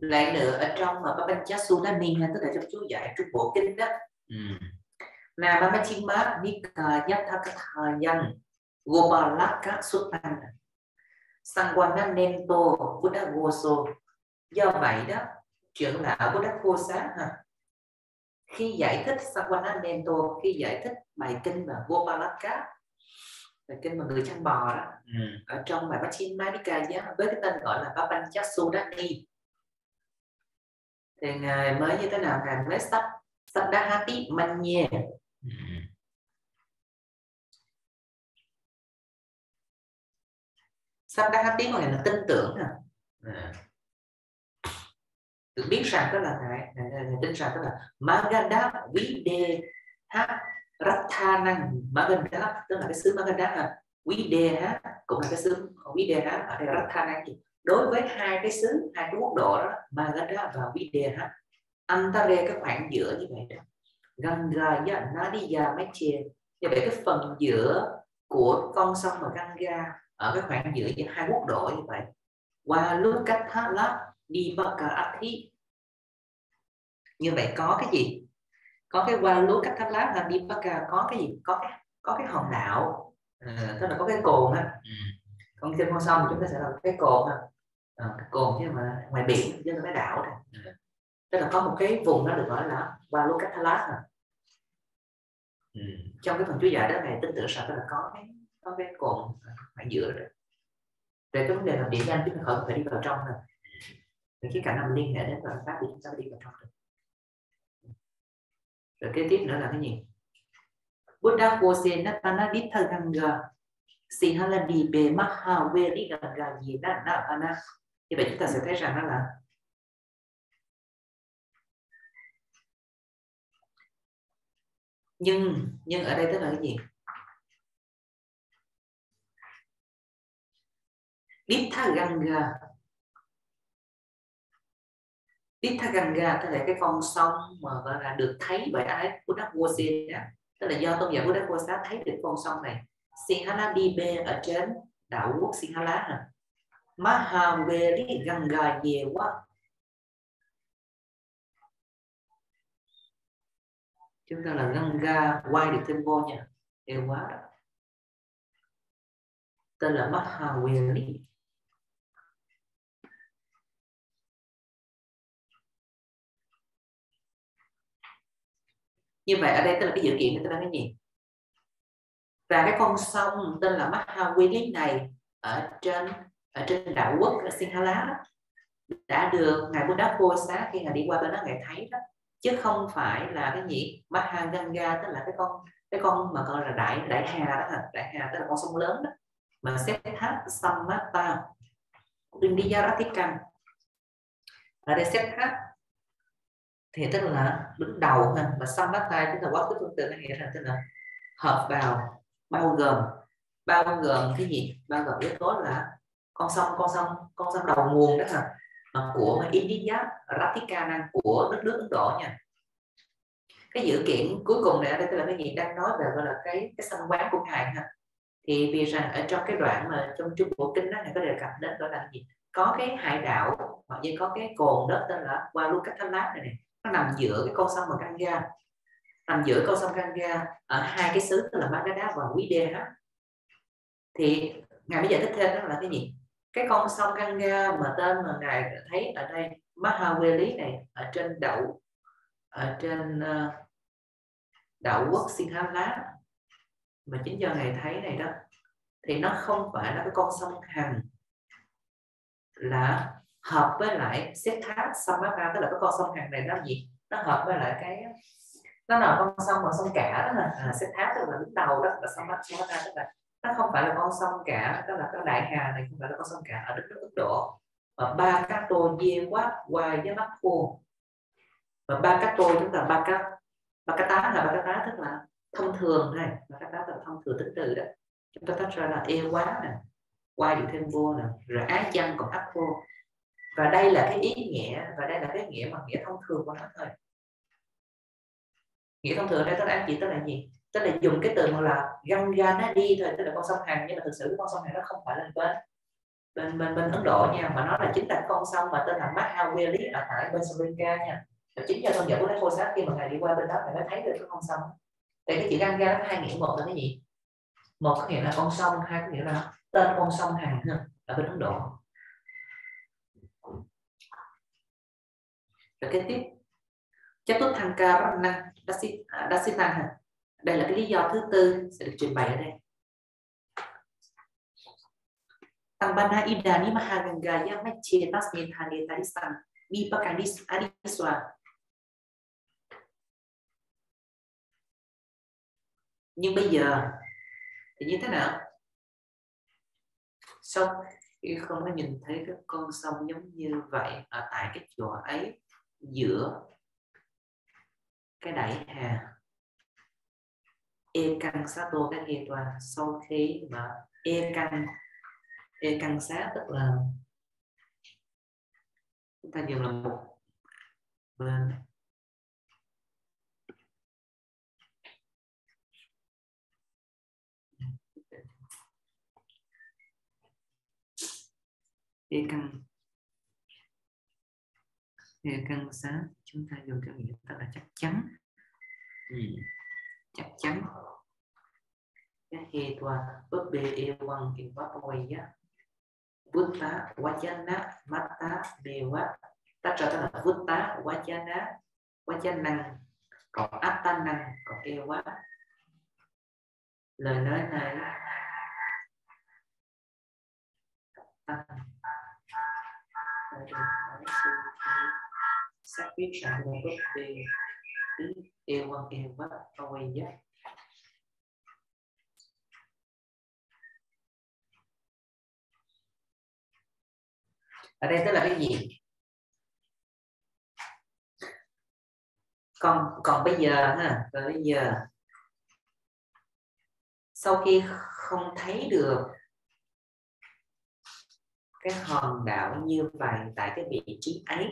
lại nữa ở trong mà Papanchasulani tức là trong chú giải Trung Bộ Kinh đó là Mamachima Nika Yathakathayan Gopalaka Sutan Sangwananento Buddha Goso. Do vậy đó trưởng lão Buddha Vô Sáng khi giải thích Sangwananento, khi giải thích bài kinh mà Gopalaka, bài kinh mà người chăn bò đó, ở trong bài Mamachima Nika với cái tên gọi là Papanchasulani thì ngài mới như thế nào, ngài mới sắp sắp đa hati manye sắp đa hati mà ngài là tin tưởng nè, được biết rằng đó là ngài tin rằng đó là Magadha Vide Ha Rathanang Magadha, tức là cái xứ Magadha Vide Ha cũng là cái xứ Vide Ha, ở đây Rathanang gì? Đối với hai cái xứ, hai cái quốc độ đó, Magadha và Videha, Antare cái khoảng giữa như vậy đó, Gangaya Nadiya Meche, như vậy cái phần giữa của con sông và Ganga ở cái khoảng giữa giữa hai quốc độ như vậy, Walukathala Dipakathi, như vậy có cái gì? Có cái Walukathala và Dipaka, có cái gì? Có cái hòn đảo, tức là có cái cồn á. Còn trên con sông thì chúng ta sẽ làm cái cồn, cồn chứ mà ngoài biển chứ là cái đảo này. Tức là có một cái vùng đó được gọi là Balukathalas. Trong cái phần chú giải đó này tin tưởng rằng là có cái cồn ở giữa rồi. Về cái vấn đề làm địa danh chúng ta khỏi phải đi vào trong rồi. Về cái cảnh liên hệ đến và pháp thì chúng ta phải đi vào trong rồi. Rồi kế tiếp nữa là cái gì? Buddha Kose Natana Ditthaganga Sihaladi be Mahaveri Ganga Yena Navana. Như vậy chúng ta sẽ thấy rằng đó là nhưng ở đây tức là cái gì? Ditthaganga tức là cái con sông mà gọi là được thấy bởi ai của Đắc Vua Xê, tức là do tôn giả của Đắc Vua Xá thấy được con sông này. Sinhala Dibe ở trên đảo quốc Sinhala. Mahaveri Ganga Yewa. Chúng ta là Ganga Y được thêm vô nha. Yewa. Tên là Mahaveri. Như vậy ở đây tức là cái dự kiện người ta đang cái gì? Và cái con sông tên là Mahaveli này ở trên đảo quốc ở Sinhala đã được ngài Buddha Vô Xá khi ngài đi qua bên đó ngài thấy đó, chứ không phải là cái gì Mahaganga tức là cái con mà gọi là đại hà đó hả, đại hà tức là con sông lớn đó mà xếp thác Sammata Indiyaratikam. Ở đây xếp thác thì tức là đứng đầu ha, và Sammata tức là quá khứ tương tự này là tức là hợp vào, bao gồm cái gì? Bao gồm yếu tố là con sông đầu nguồn đó hả? Của Indiyaratikam của đất nước Ấn Độ nha. Cái dự kiện cuối cùng này ở đây tức là cái gì? Đang nói về gọi là cái sân quán của ngài ha. Thì vì rằng ở trong cái đoạn mà trong Trung Bộ Kinh đó này có đề cập đến đó là gì? Có cái hải đảo hoặc như có cái cồn đất tên là Walukathalas này, nó nằm giữa cái con sông và Ganga, nằm giữa con sông Ganga ở hai cái xứ tức là Magadha và Videha. Thì ngài bây giờ tiếp theo đó là cái gì? Cái con sông Ganga mà tên mà ngài thấy ở đây Mahaveli này ở trên đảo quốc Sinhala mà chính do ngài thấy này đó, thì nó không phải là cái con sông Hằng là hợp với lại xếp thác Sammata, tức là cái con sông Hằng này nó gì? Nó hợp với lại cái nó là con sông mà sông cả đó là xếp thác tức là đứng đầu đó, và Sammata tức là nó không phải là con sông cả, đó là cái đại hà này không phải là con sông cả ở đất nước Ấn Độ. Và ba các tô diên quát quay với mắt khô. Và ba các tô chúng ta ba các tá tức là thông thường này, ba các tá là thông thường tính từ đó. Chúng ta tách ra là e quá nè, quay được thêm vô nè, rồi ái chăng còn áp vô. Và đây là cái ý nghĩa, và đây là cái nghĩa mà nghĩa thông thường của nó thôi. Nghĩa thông thường đây tức là anh chị, tức là gì? Tức là dùng cái từ mà là găm ra nó đi thôi, tức là con sông Hằng, nhưng mà thực sự con sông này nó không phải lên bên Ấn Độ nha, mà nó là chính là con sông mà tên là Mahaveli ở tại bên Sri Lanka nha. Chính do thông dẫn của Thầy Phô Sát khi mà Thầy đi qua bên đó Thầy mới thấy được cái con sông. Để cái chữ găm ra nó hai nghĩa, một là cái gì? Một có nghĩa là con sông, hai có nghĩa là tên con sông Hằng ở bên Ấn Độ. Rồi kế tiếp Chatutthankaranang Dasinang, đây là cái lý do thứ tư sẽ được trình bày ở đây. Tambana idani mahagangaya mechetas nethane tarisan vipakandis adiswa. Nhưng bây giờ thì như thế nào? Sông không có nhìn thấy các con sông giống như vậy ở tại cái chỗ ấy giữa cái đại hà Ekansato các hệ tòa. Sau khi mà Ekansa tức là chúng ta dùng là một bên, Ekansa chúng ta dùng cái nghĩa tức là chắc chắn. Chắc chắn cái hệ tòa bớt bê e quăng kinh bắp quay á vút tá wajana mắt tá bê quá tách ra tức là vút tá wajana wajanan còn áp tan năng còn e quá. Lời nói này xác quyết rằng một bớt bê yêu quan yêu quá tôi giác ở đây tức là cái gì? Còn bây giờ ha, còn bây giờ sau khi không thấy được cái hòn đảo như vậy tại cái vị trí ấy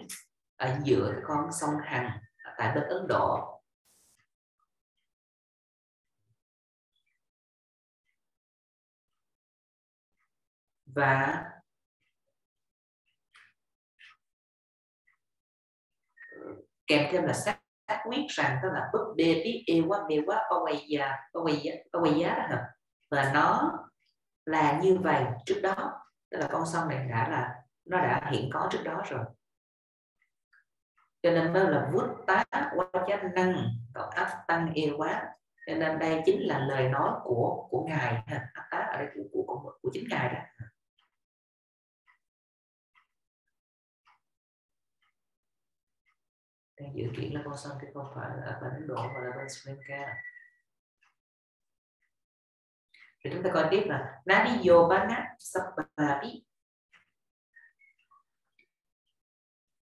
ở giữa cái con sông Hằng tại đất Ấn Độ, và kèm thêm là xác quyết rằng tức là bất đề biết yêu quá Pawaya và nó là như vậy trước đó, tức là con sông này đã hiện có trước đó rồi, cho nên mới là vút tá quá chánh năng còn áp tăng yêu quá, cho nên đây chính là lời nói của ngài ha, áp tá ở đây của chính ngài đó. Đang dự kiến là con sông thì không phải là ở bên Ấn Độ mà là bên Sri Lanka. Rồi chúng ta coi tiếp là Nadi Yobana Sapadabi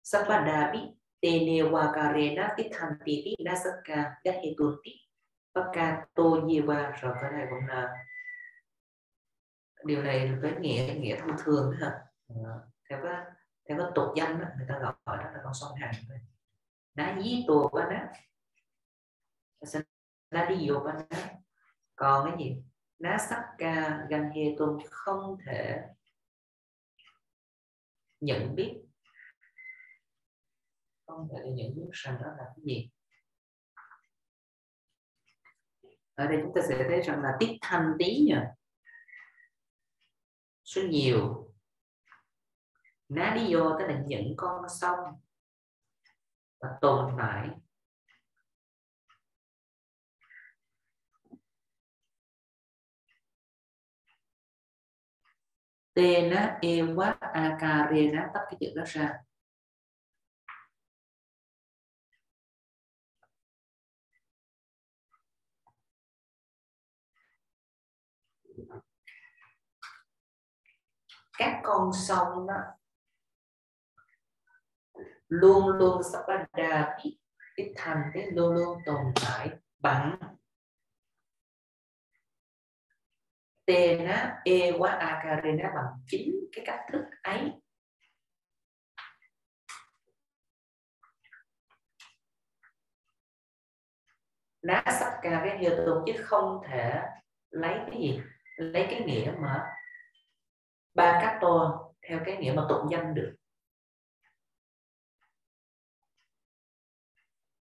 Sapadabi Tenewakarena Tithanti Nasaka Gahetunti Pakato Yewa. Rồi cái này cũng là điều này với nghĩa thông thường ha. Theo cái tục danh đó, người ta gọi đó là con sông Hằng. Đã dí tù quá đó đã đi vô quá đó. Còn cái gì ná sắc ca gần hề tuần không thể nhận biết, không thể nhận biết rằng đó là cái gì. Ở đây chúng ta sẽ thấy rằng là tiết thanh tí nhỉ, số nhiều ná đi vô tức là nhận con sông và tồn tại tena ewa akarena tắt cái chữ đó ra. các con sông đó luôn luôn Sabada ít thành thế, luôn luôn tồn tại bằng Tena Ewa Akarena, bằng chính cái cách thức ấy. Ná sắc ca cái hiệu tụng chứ không thể lấy cái gì, lấy cái nghĩa mà ba cách tôn theo cái nghĩa mà tụng danh được.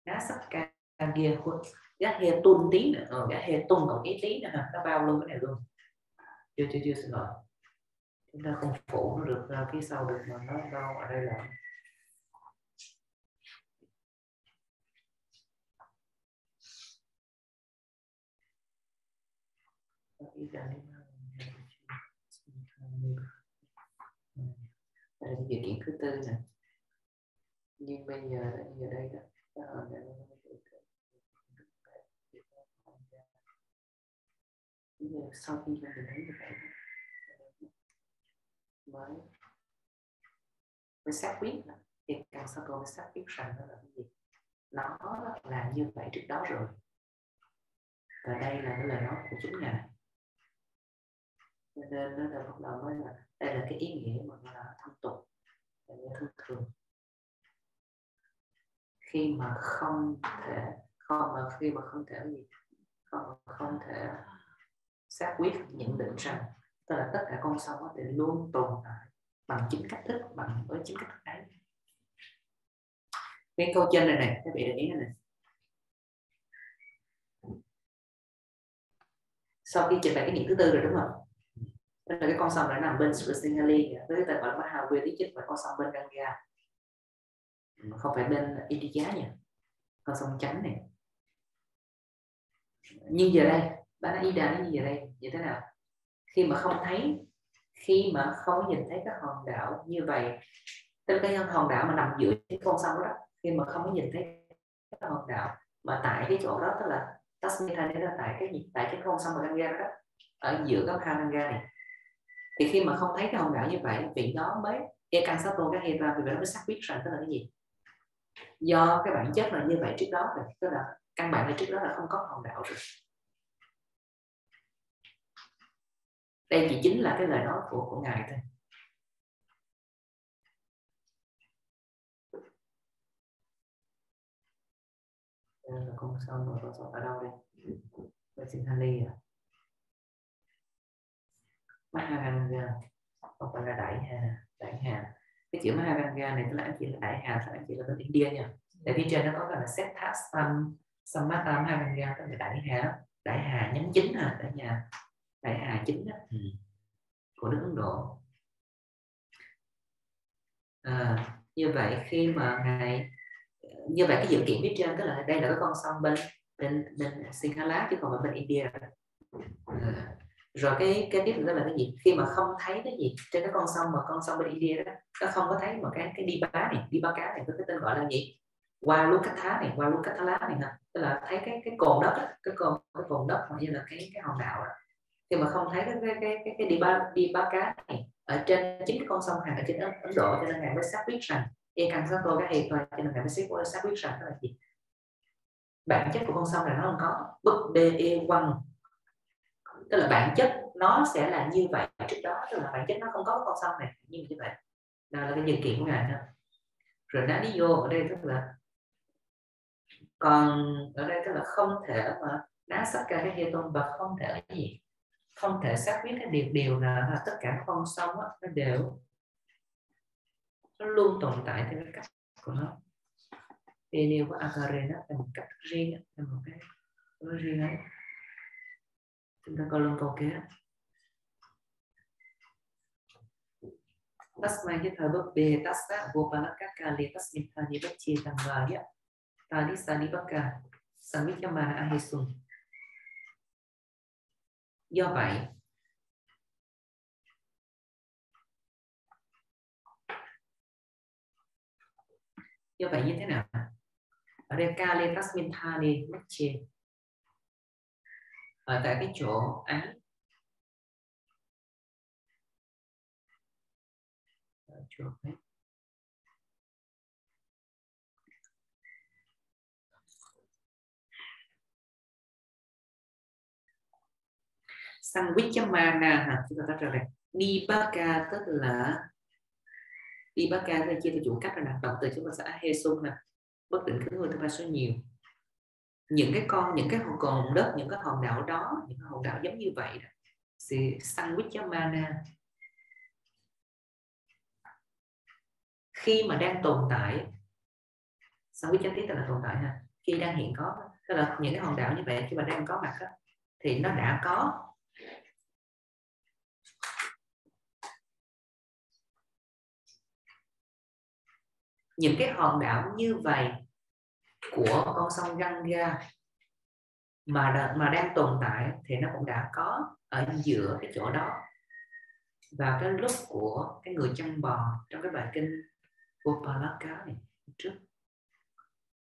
Ná sắc ca kia giá hệ tôn tí nữa, giá hệ tôn còn ít tí nữa, nó bao luôn cái này luôn. Chưa xin lỗi, chúng ta không phủ nó được ra phía sau được mà nó đâu ở đây là điều kiện thứ tư nè. Nhưng bây giờ ở đây đó, sau khi mình thấy như vậy mới xác quyết, thì càng sau cô mới xác quyết rằng nó là cái gì, nó là như vậy trước đó rồi. Và đây là cái lời nói của chính Ngài, cho nên nó là lúc đầu mới là đây là cái ý nghĩa mà nó là thông tục, là thông thường. Khi mà không thể, không thể xác quyết nhận định rằng tức là tất cả con sông có thể luôn tồn tại bằng chính cách thức, bằng với chính cách thức ấy. Cái câu trên này này, các bạn để ý này. Sau khi trình bày cái niệm thứ tư rồi đúng không? Tức là cái con sông đã nằm bên Sringali với cái tên gọi là Mahavir Tichit, và con sông bên Ganga, không phải bên India nha, con sông trắng này. Nhưng giờ đây Banaida nó như vậy đây, như thế nào? Khi mà không thấy, khi mà không nhìn thấy các hòn đảo như vậy, tức là cái hòn đảo mà nằm giữa cái con sông đó, khi mà không nhìn thấy các hòn đảo mà tại cái chỗ đó, tức là Tasmita đấy là tại cái gì? Tại cái con sông Ganga đó, ở giữa các hòn Ganga này. Thì khi mà không thấy cái hòn đảo như vậy, vị đó mới Ekansato các Heva, vì vậy nó mới xác quyết rằng tức là cái gì? Do cái bản chất là như vậy trước đó rồi, tức là căn bản là trước đó là không có hòn đảo rồi. Đây chỉ chính là cái lời nói của Ngài thôi. Đây là con sông ở đâu đây? Bên Sinhali à? Maharanga, không phải là Đại Hà, Đại Hà. Cái chữ Maharanga này tức là anh chị là Đại Hà, anh chị là bên India nha. Tại phía trên nó có gọi là Setha Sammata Maharanga, tức là Đại Hà. Đại Hà nhánh chính hả? Đại Hà. Đại Hà chính đó, của nước Ấn Độ. Như vậy khi mà Ngài, như vậy cái dự kiện phía trên tức là đây là cái con sông bên Sinhala chứ còn ở bên India. Rồi cái tiếp nữa là cái gì? Khi mà không thấy cái gì trên cái con sông mà con sông bên India đó, nó không có thấy mà cái đi bá cá này có cái tên gọi là gì? Walukathala này hả? Tức là thấy cái cồn đất đó, cái cồn đất hoặc như là cái hòn đảo đó. Khi mà không thấy cái đi ba cá này ở trên chính con sông hàng ở trên Ấn Độ, cho nên Ngài mới xác quyết rằng Ekansato các hệ toàn, cho nên Ngài mới xác quyết rằng đó là gì? Bản chất của con sông này nó không có bức be quăng, tức là bản chất nó sẽ là như vậy trước đó, tức là bản chất nó không có con sông này như vậy. Đó là cái dự kiện của Ngài thôi. Rồi đã đi vô ở đây tức là còn ở đây tức là không thể mà ná sắc ca cái hệ tôn và không thể cái gì, không thể xác quyết cái điều là tất cả con sông đó, nó đều nó luôn tồn tại theo cái cách của nó. Thì điều của Akarena là một cách riêng, là một cái riêng ấy. Chúng ta coi luôn câu kế. Tasmai nhất thời bất bề tassa gopalakaka li tasmita ni bất chi tangvaya talisa ni bất ca samityamana ahisun. Do vậy, như thế nào? Ở đây Kali Tasmin Thani mất chê. Ở tại cái chỗ ấy, cho phép. Samvichamana, chúng ta tách ra này. Nibaka tức là Nibaka là chia theo chủ cách là động từ chúng ta sẽ hesum nè, bất định khứ người thứ ba số nhiều. Những cái hòn cồn đất, những cái hòn đảo đó, những cái hòn đảo giống như vậy đó. Samvichamana khi mà đang tồn tại, Samvichamana tức là tồn tại ha, khi đang hiện có, tức là những cái hòn đảo như vậy khi mà đang có mặt đó, thì nó đã có. Những cái hòn đảo như vậy của con sông Ganga mà đang tồn tại thì nó cũng đã có ở giữa cái chỗ đó. Và cái lúc của cái người chăn bò trong cái bài kinh Gopalaka này trước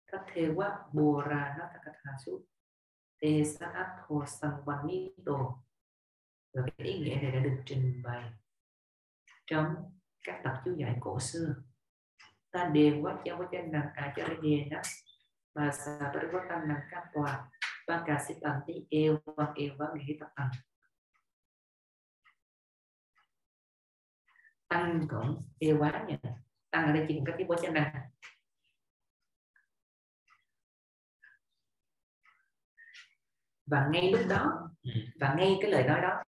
các thê quá bora nó ta tha suốt te sát hồ sang quan ni tổ, và cái ý nghĩa này đã được trình bày trong các tập chú giải cổ xưa. Ta đề quá cho cái năng à cho cái đề đó mà sao tới quá tăng năng các tòa và cả sĩ tăng tí yêu và nghĩ tập tăng tăng cũng yêu quá nhỉ, tăng ở đây chỉ có cái bố chân năng và ngay lúc đó và ngay cái lời nói đó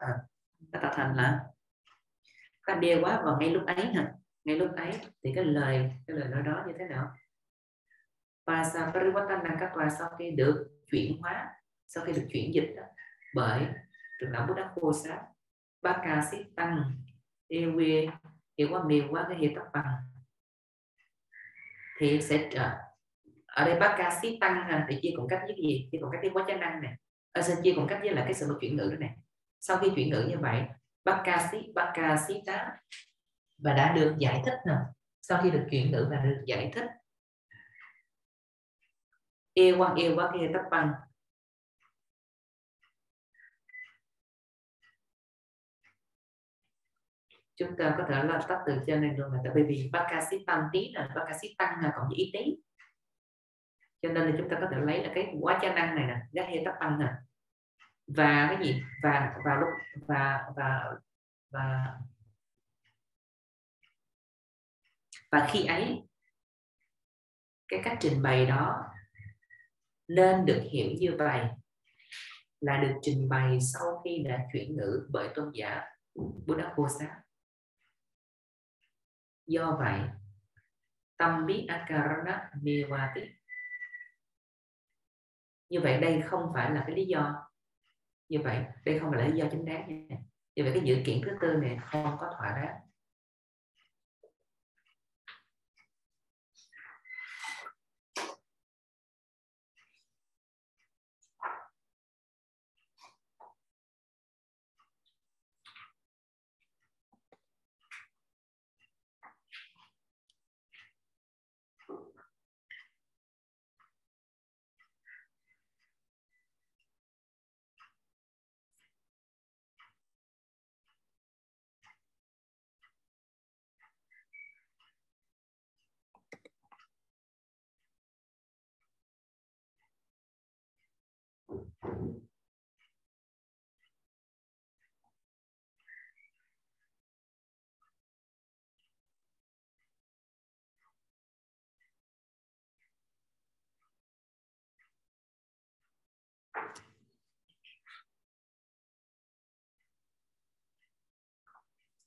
ta tạo thành là ta đề quá vào ngay lúc ấy hả. Ngay lúc ấy thì cái lời nói đó như thế nào? Pasa Parivatana Katwa sau khi được chuyển hóa, sau khi được chuyển dịch đó, bởi trường đạo Buddha Khô Sát Baka Sít Tăng Ewe Ewa qua cái hiệu tóc bằng thì sẽ trở. Ở đây Baka Sít Tăng thì chia cùng cách với gì? Chia cùng cách với quá chánh năng này. Ở sẽ chia cùng cách với là cái sự chuyển ngữ đó này. Sau khi chuyển ngữ như vậy Baka Sít và đã được giải thích nè, sau khi được chuyển ngữ và được giải thích yêu quá kia tấp bằng chúng ta có thể là tắt từ trên này luôn là tại vì bác ca sĩ tăng là cộng với y tí, cho nên là chúng ta có thể lấy là cái quá chánh năng này nè, giá hệ tấp bằng nè, và cái gì và lúc và khi ấy cái cách trình bày đó nên được hiểu như vậy là được trình bày sau khi đã chuyển ngữ bởi tôn giả Buddha Khô Sát. Do vậy tâm biết akarana nevati, như vậy đây không phải là cái lý do, như vậy đây không phải là lý do chính đáng nha. Như vậy cái dự kiện thứ tư này không có thỏa đáng.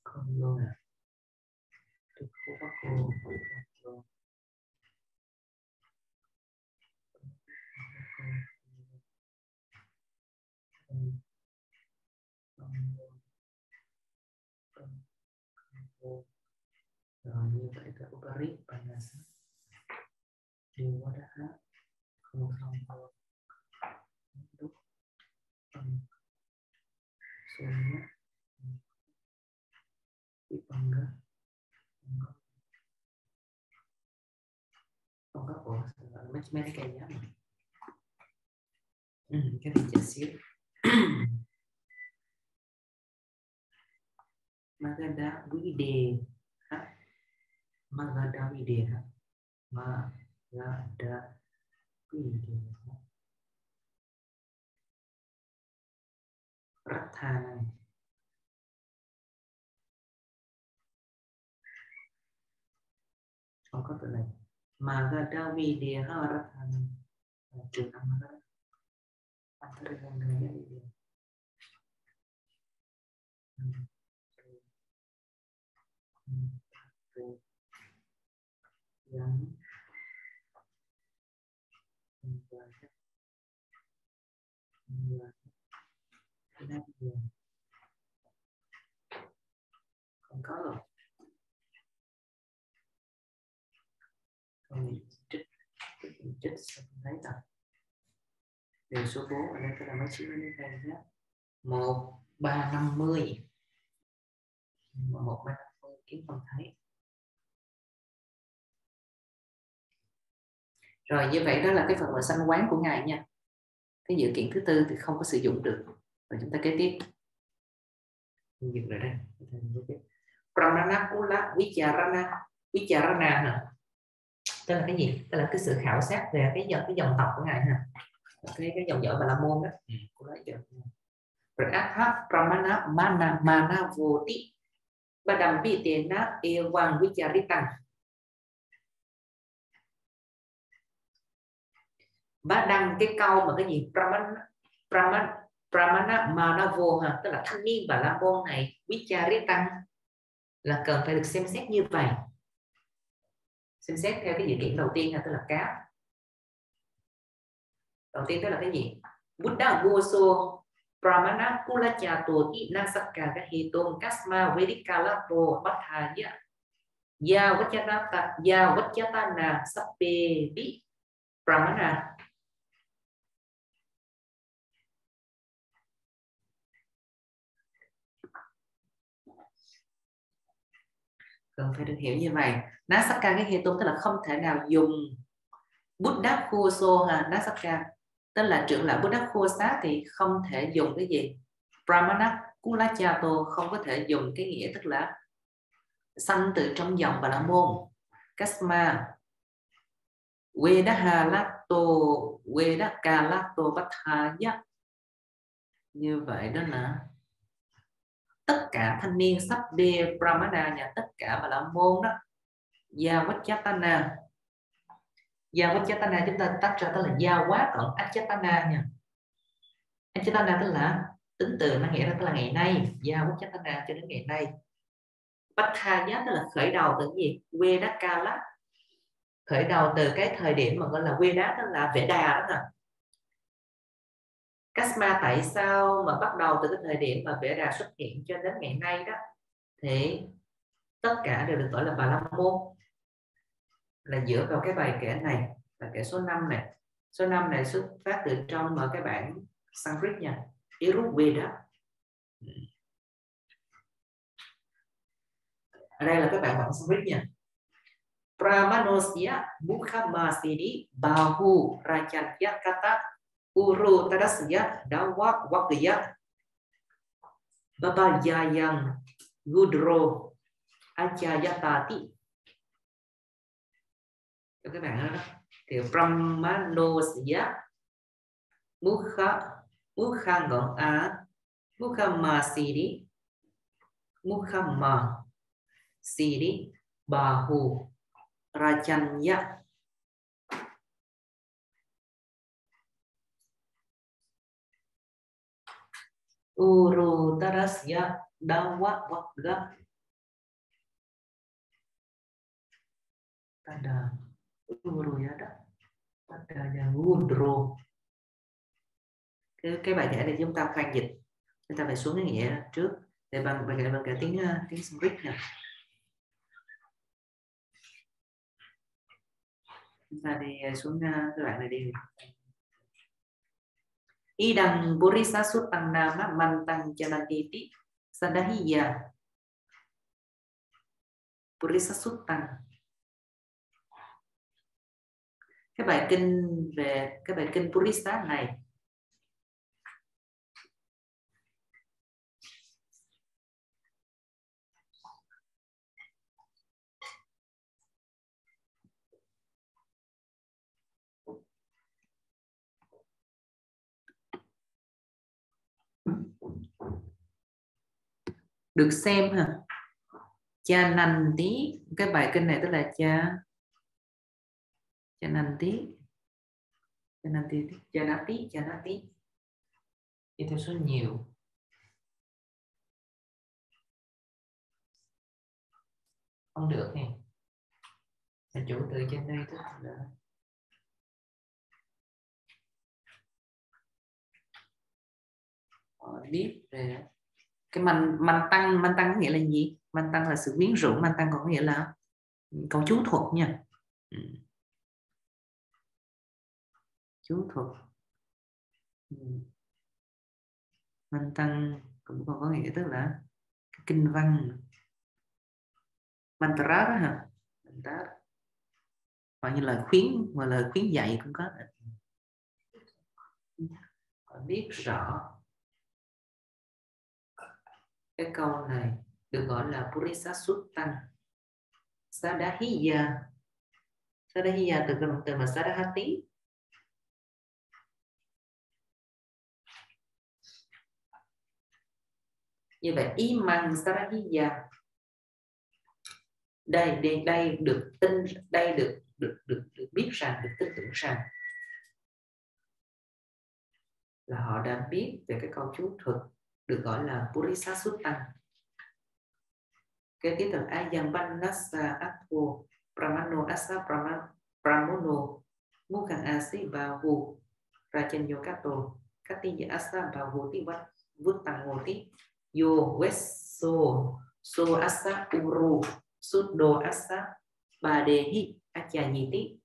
Không luôn à, được cô bác cô. Rồi như vậy là Uparit Panasa điều quá đã không đúng Sonya Ipanga không có của mấy cái cây nhá, cái này chút xíu Magada Guide ha Magadavidena. Magadavidena. Rathana. Không có từ này. Magadavidena Rathana. Từ năm đó. Không có rồi. Rồi trích lấy tập. Điều số 4 ở đây là mấy chữ như thế này. 1 3 50. 1 3 50 kiếm không thấy. Rồi như vậy đó là cái phần mà sanh quán của ngài nha. Cái dự kiện thứ tư thì không có sử dụng được. Rồi chúng ta kế tiếp. Dừng lại đây. Prananakula vicharana. Vicharana nè. Tức là cái gì? Tức là cái sự khảo sát về cái dòng tộc của ngài ha. Cái dòng dõi Bà La Môn đó. Rồi Atha Pramana Mana Mana Voti Badambi Tena Ewan Vicharitang. Bá đăng cái câu mà cái gì pramana manavo ha, tức là thanh niên Bà La Môn này vicharitang là cần phải được xem xét như vậy, xem xét theo cái dự kiện đầu tiên ha, tức là cá đầu tiên tức là cái gì buddha voso pramana kulachato ti nasaka gahiton kasma vedikalato pathaya ya vachanata ya vachatana sappe bi pramana. Cần phải được hiểu như vậy. Nasaka cái hệ tông tức là không thể nào dùng Buddha Khuso ha, Nasaka tức là trưởng lão Buddha Khusa thì không thể dùng cái gì Pramana Kulachato không có thể dùng cái nghĩa tức là sanh từ trong dòng Bà La Môn. Kasma Vedahalato Vedakalato Vathaya. Như vậy đó là tất cả thanh niên sắp đề Brahmana nhà tất cả Bà La Môn đó. Yavachatana. Yavachatana chúng ta tách ra tức là Gia quá còn Achatana nha. Achatana tức là tính từ nó nghĩa là tức là ngày nay. Yavachatana cho đến ngày nay. Vathaya tức là khởi đầu từ cái gì? Vedakala. Khởi đầu từ cái thời điểm mà gọi là Veda tức là Vệ Đà đó nè. Kasma tại sao mà bắt đầu từ cái thời điểm mà Vệ Đà xuất hiện cho đến ngày nay đó thì tất cả đều được gọi là Bà La Môn, là dựa vào cái bài kể này, bài kể số 5 này. Số 5 này xuất phát từ trong mà cái bản Sanskrit nha, Iruk Veda. Ở đây là các bạn bản Sanskrit nha. Pramanosya Mukhamasini Bahu Rajanya Kata Uru Tadasya Dawa Wakya Babayayang Gudro Ajayatati. Các bạn nói đó thì Pramanosya Mukha gọn á Mukhamasini Mukhamasini Bahu Rajanya. Uru Tarasya Dawa Wakga Tada Uru Yada Tada Yagudro. Cái bài giải này chúng ta khoan dịch. Chúng ta phải xuống cái nghĩa trước để bằng cả tiếng Sanskrit nè. Chúng ta đi xuống các bạn này đi. Idang Burisa Sutang Nama Mantang Janatiti Sadahiya Burisa Sutang. Cái bài kinh về cái bài kinh Burisa này Được xem hả? Cha nành tí. Cái bài kinh này tức là cha nành tí. Cha nành tí. Cha nành tí. Cha nành tí. Đi theo số nhiều. Không được nè. Mình chủ từ trên đây tức là biết rồi. Cái man tăng nghĩa là gì? Man tăng là sự quyến rũ, man tăng có nghĩa là câu chú thuật nha. Chú thuật. Man tăng cũng còn có nghĩa tức là kinh văn. Mantra đó hả? Mantra. Hoặc như lời khuyến và lời khuyến dạy cũng có. Biết rõ. Cái câu này được gọi là Purisa Suttan. Sadahiya. Sadahiya từ cái động từ mà Sadahati. Như vậy Imang Sadahiya. Đây được tin, đây được biết rằng, được tin tưởng rằng là họ đã biết về cái câu chú thuật được gọi là Purisa Sutta. Cái tiếp theo Ayam Vanasa Atho Pramano Asa Pramono Mukhang Asi Bahu Rachanyo Kato Katiya Asa Bahu Tivat Vuttangoti Yo Wesso So Asa Uru Suddo Asa Badehi Achyanyiti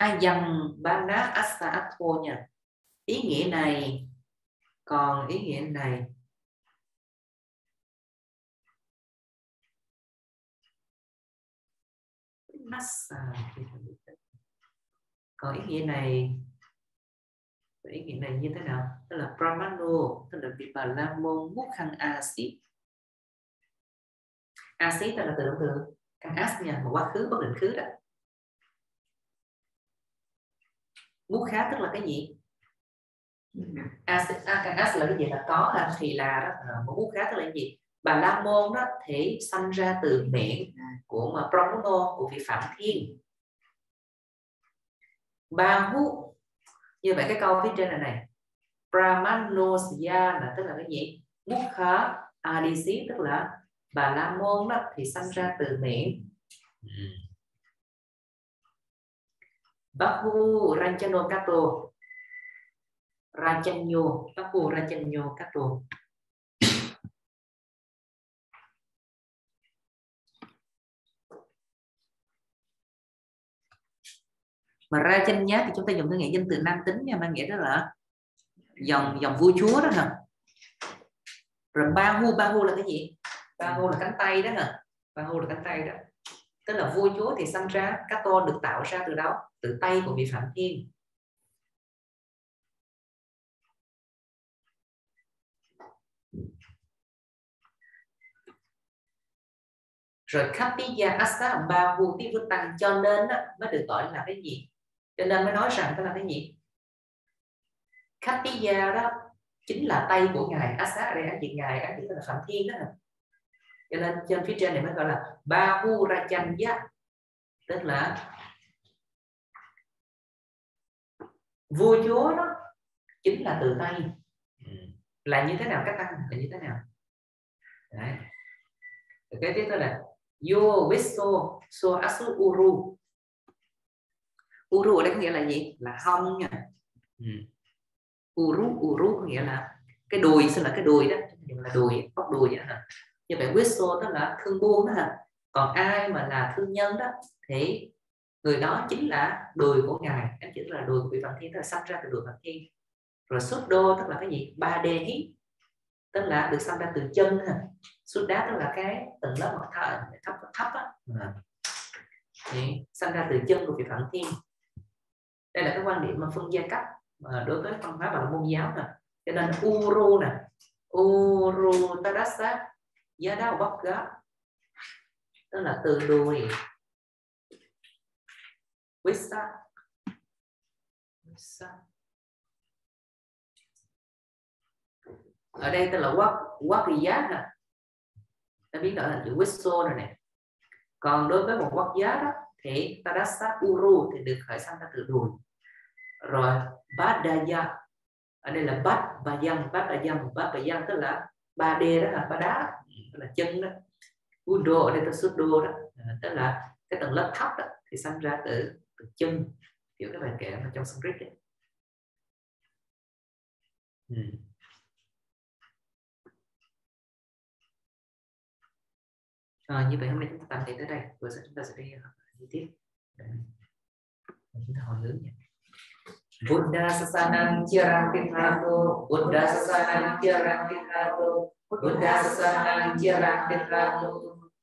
Ayam Vana Asa Atho nha. Ý nghĩa này còn ý nghĩa này còn ý nghĩa này như thế nào, tức là Pramano tức là bị bà la môn mút khăn acid, acid tức là từ động từ khăn acid nha, một quá khứ bất định khứ đó. Mút khá tức là cái gì? As là cái gì? Là có, là thì là một bút khác là cái gì? Bà la môn đó thể sanh ra từ miệng của mà Promono của vị Phạm Thiên. Ba hút. Như vậy cái câu phía trên này này Pramanosya là tức là cái gì? Mukha Adisi tức là bà la môn đó thì sanh ra từ miệng. Bahu Ranchano Kato Rachanyo, Baku Rachanyo Kato. Mà Rachanya thì chúng ta dùng cái nghĩa danh từ nam tính nha, mang nghĩa đó là dòng vua chúa đó hả. Rồi Bahu là cái gì? Bahu là cánh tay đó hả? Bahu là cánh tay đó. Tức là vua chúa thì sanh ra, Kato được tạo ra từ đâu? Từ tay của vị Phạm Thiên. Rồi Katiya Asa Bahu Tivu Tăng cho nên mới được gọi là cái gì? Cho nên mới nói rằng đó là cái gì? Katiya đó chính là tay của ngài. Asa ở đây anh chị ngài, anh chị là Phạm Thiên đó. Cho nên trên phía trên này mới gọi là Bahu Rachanya, tức là vua chúa đó chính là từ tay. Là như thế nào các tăng? Là như thế nào? Đấy. Cái tiếp theo là Yo Wesso So Asu Uru. Uru ở đây có nghĩa là gì? Là hông nha. Uru có nghĩa là cái đùi, sao là cái đùi đó, là đùi, bóc đùi vậy hả? Như vậy Wesso tức là thương buôn đó hả? Còn ai mà là thương nhân đó thì người đó chính là đùi của ngài, em chỉ là đùi của vị Phạm Thiên, tức là sanh ra từ đùi Phạm Thiên. Rồi Suddo tức là cái gì? Ba đê hít tức là được sanh ra từ chân hả? Sút đá tức là cái tầng lớp bậc thấp á, sanh ra từ chân của vị Phạm Thiên. Đây là cái quan điểm mà phân gia cấp mà đối với văn hóa Bà La Môn giáo nè. Cho nên Uru nè, Uru Tadasa Yadavagga tức là từ đùi. Wissa ở đây tức là Wap quá kỳ giác nè, ta biến đổi thành chữ Visso rồi nè. Còn đối với một quốc giá đó thì Tadassa Uru thì được khởi sanh ra từ đùi. Rồi Badaya, ở đây là Badayam tức là ba d đó là ba đá, tức là chân đó. Udo ở đây là Sudo đó, tức là cái tầng lớp thấp đó thì sanh ra từ chân, kiểu các bạn kể mà trong Sanskrit đấy. Như vậy hôm nay chúng ta tạm dừng tới đây, bữa sau chúng ta sẽ đi học chi tiết. Chúng ta hồi hướng nha. Buddha sasanam chirang tirato, Buddha sasanam chirang tirato, Buddha sasanam chirang tirato,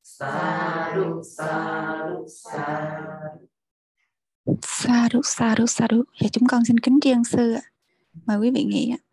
sadhu sadhu sadhu. Sadhu sadhu sadhu. Dạ chúng con xin kính tri ân sư ạ. Mời quý vị nghỉ ạ.